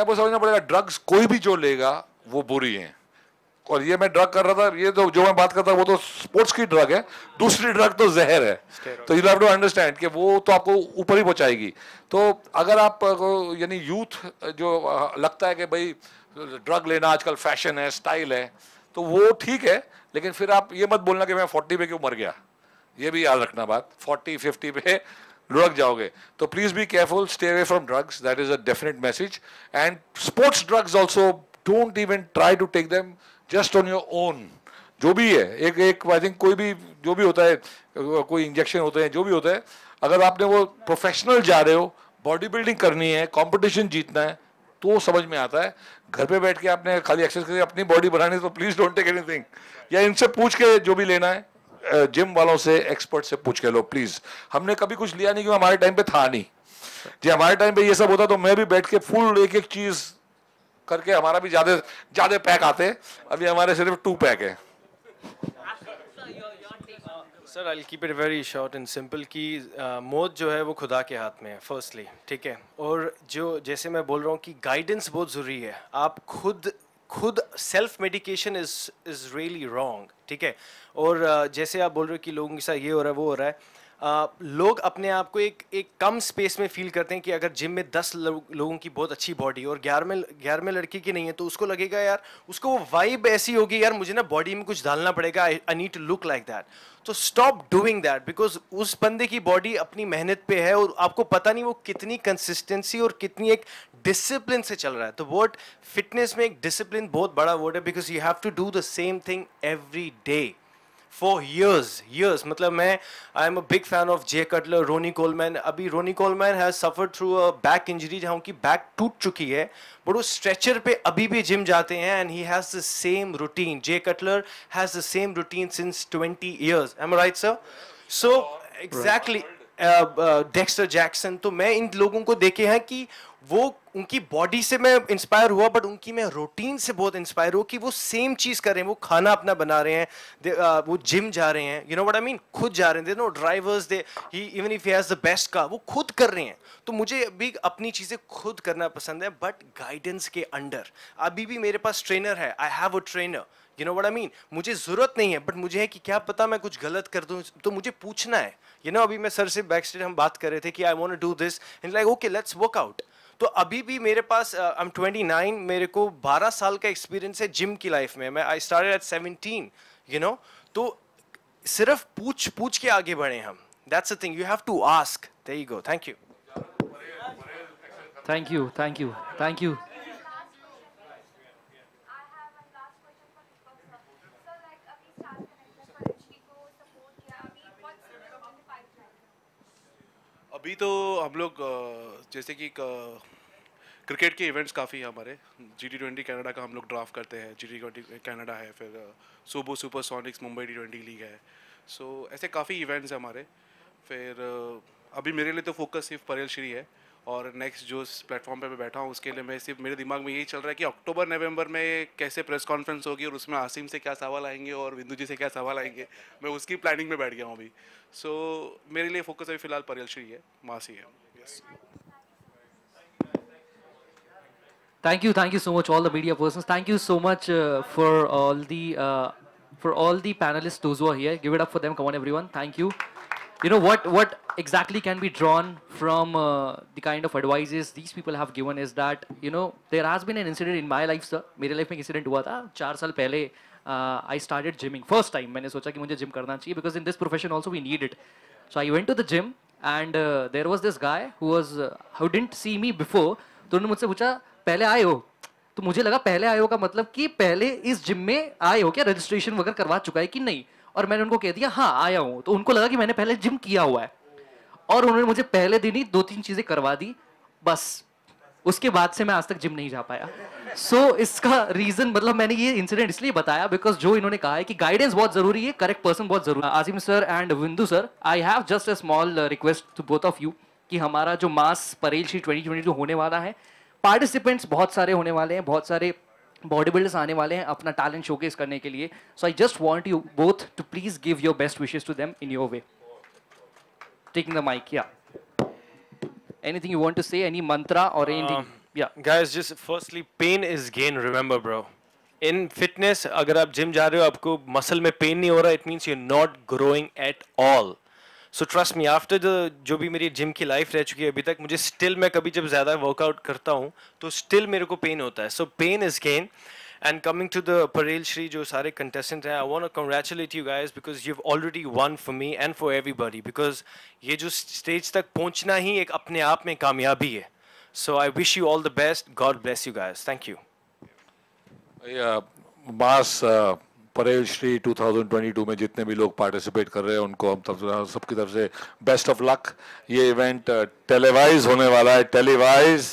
आपको समझना पड़ेगा ड्रग्स कोई भी जो लेगा वो बुरी है। और ये मैं ड्रग कर रहा था, ये तो जो मैं बात करता वो तो स्पोर्ट्स की ड्रग है, दूसरी ड्रग तो जहर है। तो यू हैव टू अंडरस्टैंड कि वो तो आपको ऊपर ही पहुंचाएगी। तो अगर आप यानी यूथ जो लगता है कि भाई ड्रग लेना आजकल फैशन है, स्टाइल है, तो वो ठीक है, लेकिन फिर आप ये मत बोलना कि मैं फोर्टी पे क्यों मर गया। ये भी याद रखना बात, फोर्टी फिफ्टी पे लुढ़क जाओगे। तो please be careful, stay away from drugs, that is a definite message. And sports drugs also don't even try to take them just on your own. जो भी है एक एक आई थिंक कोई भी जो भी होता है, कोई इंजेक्शन होते हैं, जो भी होता है, अगर आपने वो प्रोफेशनल जा रहे हो, बॉडी बिल्डिंग करनी है, कॉम्पिटिशन जीतना है, तो समझ में आता है। घर पे बैठ के आपने खाली एक्सरसाइज करके अपनी बॉडी बनानी है तो प्लीज डोंट टेक एनीथिंग, या इनसे पूछ के जो भी लेना है, जिम वालों से, एक्सपर्ट से पूछ के लो प्लीज। हमने कभी कुछ लिया नहीं क्योंकि हमारे टाइम पे था नहीं जी। हमारे टाइम पे ये सब होता तो मैं भी बैठ के फुल एक एक चीज करके हमारा भी ज्यादा ज्यादा पैक आते, अभी हमारे सिर्फ टू पैक है। Sir I will keep it very short and simple कि मौत जो है वो खुदा के हाथ में है फर्स्टली, ठीक है। और जो जैसे मैं बोल रहा हूँ कि गाइडेंस बहुत जरूरी है, आप खुद खुद self medication is is really wrong, ठीक है। और जैसे आप बोल रहे हो कि लोगों के साथ ये हो रहा है, वो हो रहा है, आ, लोग अपने आप को एक एक कम स्पेस में फील करते हैं कि अगर जिम में दस लो, लोगों की बहुत अच्छी बॉडी और ग्यारहवें ग्यारहवें लड़की की नहीं है तो उसको लगेगा यार, उसको वो वाइब ऐसी होगी यार मुझे ना बॉडी में कुछ डालना पड़ेगा, I need to look like that. तो स्टॉप डूइंग दैट, बिकॉज उस बंदे की बॉडी अपनी मेहनत पे है और आपको पता नहीं वो कितनी कंसिस्टेंसी और कितनी एक डिसिप्लिन से चल रहा है। तो वर्ड फिटनेस में एक डिसिप्लिन बहुत बड़ा वर्ड है, because you have to do the same thing every day for years years. मतलब मैं I am a big fan of जे कटलर, रोनी कोलमैन। अभी रोनी कोलमैन has suffer through a back injury जहाँ उनकी back टूट चुकी है, but वो stretcher पे अभी भी जिम जाते हैं and he has the same routine. जे कटलर has the same routine since twenty years, am I right sir? So exactly, डेक्स्टर जैक्सन, तो मैं इन लोगों को देखे हैं कि वो उनकी बॉडी से मैं इंस्पायर हुआ, बट उनकी मैं रूटीन से बहुत इंस्पायर हुआ कि वो सेम चीज़ कर रहे हैं, वो खाना अपना बना रहे हैं, वो जिम जा रहे हैं, you know what I mean, खुद जा रहे हैं, they know drivers, they he even if he has the best car, वो खुद कर रहे हैं। तो मुझे भी अपनी चीज़ें खुद करना पसंद है, बट गाइडेंस के अंडर। अभी भी मेरे पास ट्रेनर है, I have a trainer, you know what I mean, मुझे ज़रूरत नहीं है, बट मुझे है कि क्या पता मैं कुछ गलत कर दूँ तो मुझे पूछना है। यू नो अभी मैं सर से बैक स्टेज हम बात कर रहे थे कि I want to do this and like okay let's work out. तो अभी भी मेरे पास, आई एम ट्वेंटी नाइन, मेरे को बारह साल का एक्सपीरियंस है जिम की लाइफ में, मैं I started at seventeen, you know. तो सिर्फ पूछ पूछ के आगे बढ़े हम, that's the thing, you have to ask, there you go. Thank you thank you thank you thank you अभी तो हम लोग जैसे कि क्रिकेट के इवेंट्स काफ़ी हमारे जी टी ट्वेंटी कैनेडा का हम लोग ड्राफ्ट करते हैं, जी टी ट्वेंटी कैनेडा है, फिर सुबो super sonics Mumbai T twenty league है, सो ऐसे काफ़ी इवेंट्स हैं हमारे। फिर अभी मेरे लिए तो फोकस सिर्फ परेल श्री है, और नेक्स्ट जो प्लेटफॉर्म पे मैं बैठा हूँ उसके लिए मैं सिर्फ, मेरे दिमाग में यही चल रहा है कि अक्टूबर नवंबर में कैसे प्रेस कॉन्फ्रेंस होगी और उसमें आसिम से क्या सवाल आएंगे और विंदु जी से क्या सवाल आएंगे, मैं उसकी प्लानिंग में बैठ गया हूँ अभी। सो so, मेरे लिए फोकस अभी फिलहाल परेल श्री है, मासी है। Thank you thank you so much all the media persons, thank you so much for all the for all the panelist those who are here, give it up for them, come on everyone, thank you. You know what what exactly can be drawn from uh, the kind of advices these people have given is that, you know, there has been an incident in my life, sir. मेरे life में incident हुआ था चार साल पहले। I started gymming first time. मैंने सोचा कि मुझे gym करना चाहिए because in this profession also we need it. So I went to the gym and uh, there was this guy who was uh, who didn't see me before. तो उन्होंने मुझसे पूछा पहले आए हो? तो मुझे लगा पहले आए हो का मतलब कि पहले इस gym में आए हो क्या, registration वगैरह करवा चुका है कि नहीं। और मैंने उनको कह दिया हाँ आया हूँ, तो उनको लगा कि मैंने पहले जिम किया हुआ है, और उन्होंने मुझे पहले दिन ही दो तीन चीजें करवा दी, बस उसके बाद से मैं आज तक जिम नहीं जा पाया। सो so, इसका रीजन, मतलब मैंने ये इंसिडेंट इसलिए बताया बिकॉज जो इन्होंने कहा है कि गाइडेंस बहुत जरूरी है, करेक्ट पर्सन बहुत जरूरी है। Asim sir and Vindu sir, I have just a small request to both of you कि हमारा जो mass Parel Shri twenty twenty जो होने वाला है, पार्टिसिपेंट्स बहुत सारे होने वाले हैं, बहुत सारे बॉडी बिल्डर्स आने वाले हैं अपना टैलेंट शोकेस करने के लिए। So I just want you both to please give your best wishes to them in your way. Taking the mic, या anything you want to say, any mantra और एनीथिंग? या guys, just firstly pain is gain, remember bro. In fitness अगर आप gym जा रहे हो, आपको muscle में पेन नहीं हो रहा, it means you are not growing at all. So trust me, after जो भी मेरी जिम की लाइफ रह चुकी है अभी तक, मुझे स्टिल, मैं कभी जब ज़्यादा वर्कआउट करता हूँ तो स्टिल मेरे को पेन होता है। So pain is gain. And coming to the Parel Shri, जो सारे कंटेस्टेंट हैं, I want to congratulate you guys because you have already won for me and for everybody, because ये जो स्टेज तक पहुँचना ही एक अपने आप में कामयाबी है। So I wish you all the best, God bless you guys, thank you. Mass Parel Shri two thousand twenty two में जितने भी लोग पार्टिसिपेट कर रहे हैं उनको हम सब सबकी तरफ से बेस्ट ऑफ लक। ये इवेंट टेलीवाइज होने वाला है, टेलीवाइज,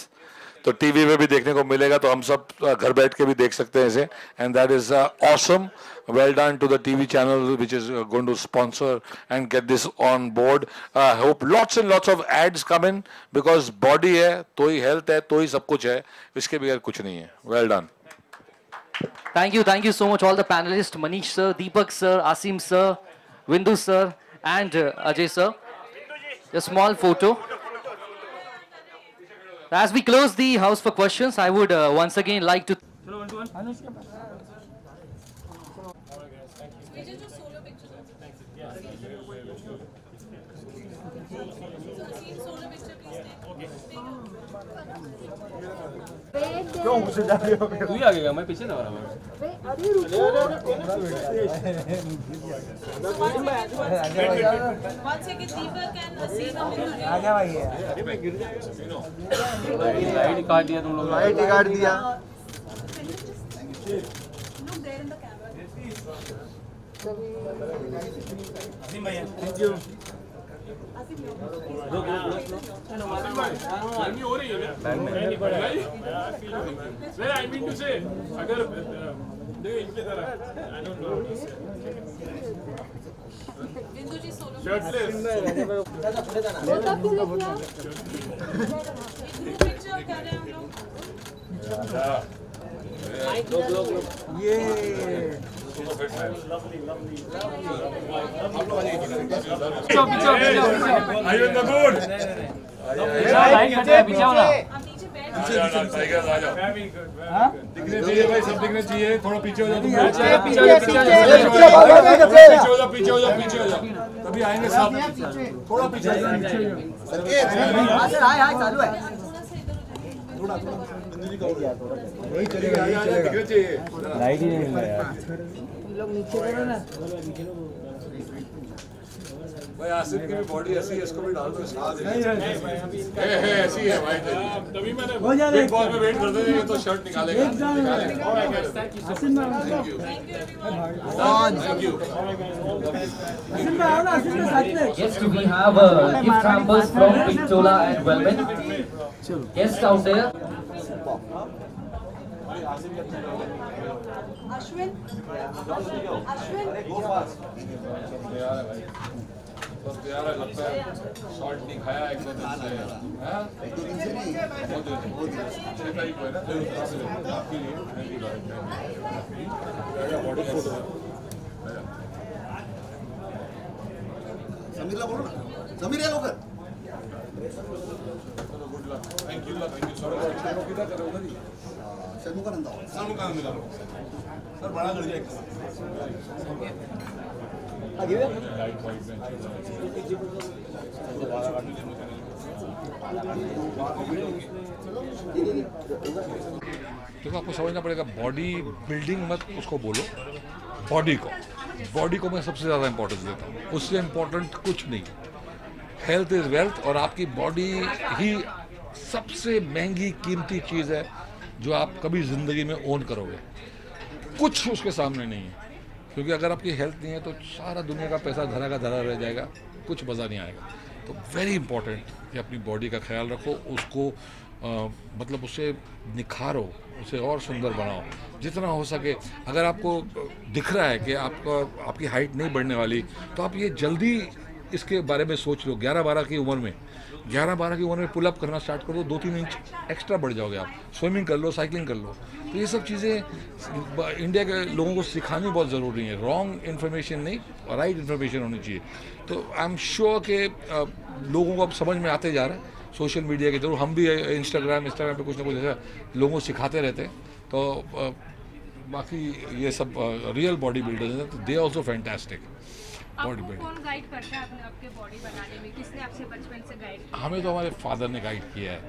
तो टीवी पे भी देखने को मिलेगा, तो हम सब घर बैठ के भी देख सकते हैं इसे। And that is awesome, well done to the TV channel which is going to sponsor and get this on board. I hope lots and lots of ads come in, because body है तो ही health है, तो ही सब कुछ है, इसके बगैर कुछ नहीं है। Well done. Thank you, thank you so much all the panelists, Manish sir, Deepak sir, Asim sir, Vindu sir, and uh, Ajay sir. A small photo. As we close the house for questions, I would uh, once again like to. क्यों मुझे जा रहे हो? तू ही आगे का, मैं पीछे ना आ रहा हूँ। अरे रुको, कौन से कितने कैन नसीब हमें? आ गया भाई, अरे मैं गिर जाएगा। लाइट काट दिया तुम लोग, लाइट काट दिया। Look there in the camera. असीम भैया, थैंक यू। हो रही है, अगर बिंदु जी सोलो पिक्चर कर रहे हैं हम लोग। ये चाहिए थोड़ा पीछे हो जाओ, पीछे हो जाओ, पीछे हो जाओ, तभी आएंगे साथ। थोड़ा पीछे चालू है, थोड़ा वही चलेगा, दिखना चाहिए। लाइट ही नहीं मिल रहा यार, लोग नीचे करो ना भाई। आसिफ की भी बॉडी ऐसी है, इसको भी डाल दो साथ। ऐसी है भाई, तभी मैंने बिग बॉस में वेट करते थे तो शर्ट निकालेगा। थैंक यू आसिफ भाई, आओ ना आसिफ भाई साथ में। Yes we have gift hampers from Pichola and Wellman. Yes, out there. Ashwin. Ashwin. Go fast. सब यार लगता है शॉट नहीं खाया एक दो दिन से। हां एक दो दिन से नहीं, बहुत दिन बहुत दिन टाइप है ना। आपके लिए नहीं लगा बॉडी फोटो समीर ला बोलो ना, समीर ये लोग thank you thank you sir. चलो किधर कर रहे हो जी? शर्मा का नंदा शर्मा का मिला लो सर, बड़ा लड़का एक आ गया लाइट वाइज में। देखो आपको समझना पड़ेगा, बॉडी बिल्डिंग मत उसको बोलो, बॉडी को बॉडी को मैं सबसे ज़्यादा इंपॉर्टेंस देता हूँ, उससे इम्पोर्टेंट कुछ नहीं। हेल्थ इज़ वेल्थ, और आपकी बॉडी ही सबसे महंगी कीमती चीज़ है जो आप कभी ज़िंदगी में ओन करोगे। कुछ उसके सामने नहीं है, क्योंकि अगर आपकी हेल्थ नहीं है तो सारा दुनिया का पैसा धरा का धरा रह जाएगा, कुछ मज़ा नहीं आएगा। तो वेरी इंपॉर्टेंट कि अपनी बॉडी का ख्याल रखो, उसको आ, मतलब उसे निखारो, उसे और सुंदर बनाओ जितना हो सके। अगर आपको दिख रहा है कि आपका आपकी हाइट नहीं बढ़ने वाली, तो आप ये जल्दी इसके बारे में सोच लो। ग्यारह बारह की उम्र में ग्यारह बारह की उम्र में पुल अप करना स्टार्ट करो, दो तीन इंच एक्स्ट्रा बढ़ जाओगे आप। स्विमिंग कर लो, साइकिलिंग कर लो। तो ये सब चीज़ें इंडिया के लोगों को सिखानी बहुत ज़रूरी है। रॉन्ग इन्फॉर्मेशन नहीं, राइट इन्फॉर्मेशन होनी चाहिए। तो आई एम श्योर के लोगों को अब समझ में आते जा रहा है सोशल मीडिया के थ्रू। हम भी इंस्टाग्राम इंस्टाग्राम पे कुछ ना कुछ ऐसा लोगों को सिखाते रहते हैं। तो बाकी ये सब रियल बॉडी बिल्डर्स हैं, तो they also fantastic body building. कौन गाइड करता है आपने आपके बॉडी बनाने में? किसने आपसे बचपन से गाइड किया? हमें तो हमारे फादर ने गाइड किया है।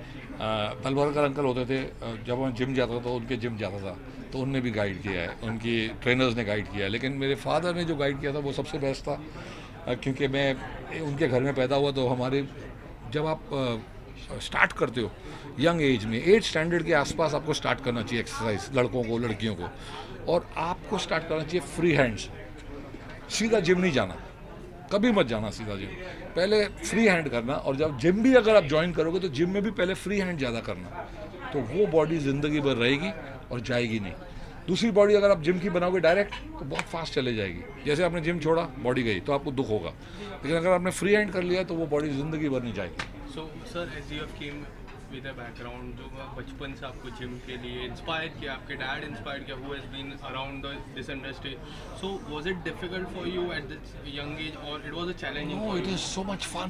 तलवारकर अंकल होते थे, जब मैं जिम जाता था तो उनके जिम जाता था, तो उनने भी गाइड किया है, उनकी ट्रेनर्स ने गाइड किया है। लेकिन मेरे फादर ने जो गाइड किया था वो सबसे बेस्ट था, क्योंकि मैं उनके घर में पैदा हुआ। तो हमारे जब आप स्टार्ट करते हो यंग एज में, एट स्टैंडर्ड के आसपास आपको स्टार्ट करना चाहिए एक्सरसाइज, लड़कों को लड़कियों को। और आपको स्टार्ट करना चाहिए फ्री हैंड्स, सीधा जिम नहीं जाना, कभी मत जाना सीधा जिम, पहले फ्री हैंड करना। और जब जिम भी अगर आप ज्वाइन करोगे तो जिम में भी पहले फ्री हैंड ज़्यादा करना, तो वो बॉडी ज़िंदगी भर रहेगी और जाएगी नहीं। दूसरी बॉडी अगर आप जिम की बनाओगे डायरेक्ट तो बहुत फास्ट चले जाएगी। जैसे आपने जिम छोड़ा, बॉडी गई तो आपको दुख होगा, लेकिन अगर आपने फ्री हैंड कर लिया तो वो बॉडी ज़िंदगी भर नहीं जाएगी। So sir, as you came with a background जो बचपन से आपको जिम के लिए इंस्पायर किया, आपके डैड इंस्पायर किया, who has been around this industry, so was it difficult for you at this young age और it was a challenging? It is so much fun,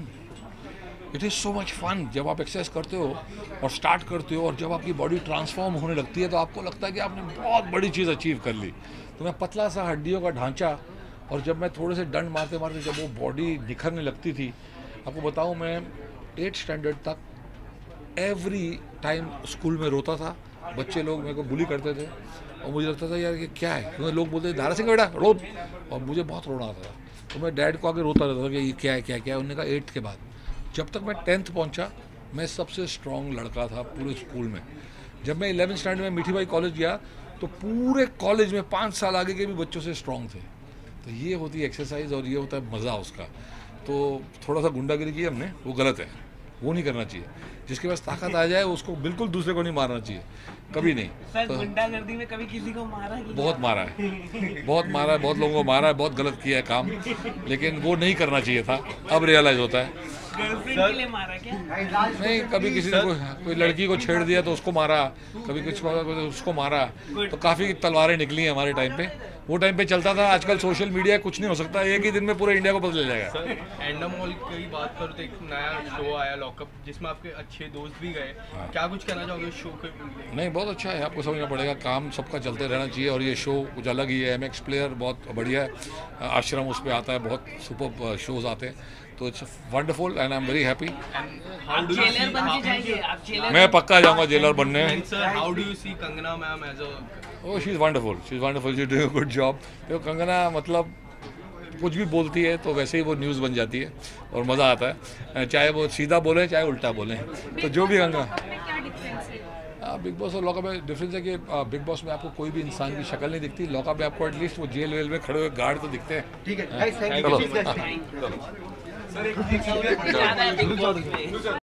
it is so much fun. जब आप exercise करते हो और start करते हो और जब आपकी बॉडी ट्रांसफॉर्म होने लगती है तो आपको लगता है कि आपने बहुत बड़ी चीज़ अचीव कर ली। तो मैं पतला सा हड्डियों का ढांचा, और जब मैं थोड़े से डंड मारते मारते जब वो बॉडी निखरने लगती थी, आपको बताऊं मैं एट स्टैंडर्ड तक एवरी टाइम स्कूल में रोता था। बच्चे लोग मेरे को बुली करते थे और मुझे लगता था यार ये क्या है, क्योंकि लोग बोलते थे दारा सिंह बेटा रो, और मुझे बहुत रोना आता था। तो मैं डैड को आगे रोता रहता था कि ये क्या है क्या क्या है। उन्होंने कहा एट्थ के बाद, जब तक मैं टेंथ पहुंचा मैं सबसे स्ट्रॉन्ग लड़का था पूरे स्कूल में। जब मैं इलेवेंथ स्टैंडर्ड में मिठीबाई कॉलेज गया तो पूरे कॉलेज में पाँच साल आगे के भी बच्चों से स्ट्रॉन्ग थे। तो ये होती है एक्सरसाइज और ये होता है मज़ा उसका। तो थोड़ा सा गुंडागिरी की हमने, वो गलत है। वो नहीं करना चाहिए। जिसके पास ताकत आ जाए उसको बिल्कुल दूसरे को नहीं मारना चाहिए, कभी नहीं। सर गुंडागर्दी में कभी किसी को मारा ही? बहुत मारा है, बहुत मारा है, बहुत लोगों को मारा है, बहुत गलत किया है काम, लेकिन वो नहीं करना चाहिए था, अब रियलाइज होता है। गर्लफ्रेंड के लिए मारा क्या? नहीं, कभी किसी ने कोई लड़की को छेड़ दिया तो उसको मारा, कभी कुछ मारा तो उसको मारा, तो काफ़ी तलवारें निकली हैं हमारे टाइम पे। वो टाइम पे चलता था, आजकल सोशल मीडिया कुछ नहीं हो सकता, एक ही दिन में पूरे इंडिया को बदल जाएगा। सर एंडमॉल की बात करो तो एक नया शो आया लॉकअप, जिसमें आपके अच्छे दोस्त भी गए, क्या कुछ कहना चाहोगे शो के? नहीं, बहुत अच्छा है, आपको समझना पड़ेगा, काम सबका चलते रहना चाहिए। और ये शो कुछ अलग ही है, एम एक्स प्लेयर बहुत बढ़िया है, आश्रम उस पर आता है, बहुत सुपर शोज आते हैं, तो it's wonderful and I am very happy. मैं पक्का जाऊंगा जेलर बनने। How do you see Kangana ma'am as a? Oh she is wonderful, she is wonderful, she is doing a good job. तो कंगना मतलब कुछ भी बोलती है तो वैसे ही वो न्यूज़ बन जाती है और मज़ा आता है, चाहे वो सीधा बोले चाहे उल्टा बोले, तो जो भी कंगना। बिग बॉस और लॉकअप में डिफरेंस है कि बिग बॉस में आपको कोई भी इंसान की शक्ल नहीं दिखती, लॉकअप में आपको एटलीस्ट वो जेल वेल में खड़े हुए गार्ड तो दिखते हैं। ठीक है, सर एक चीज़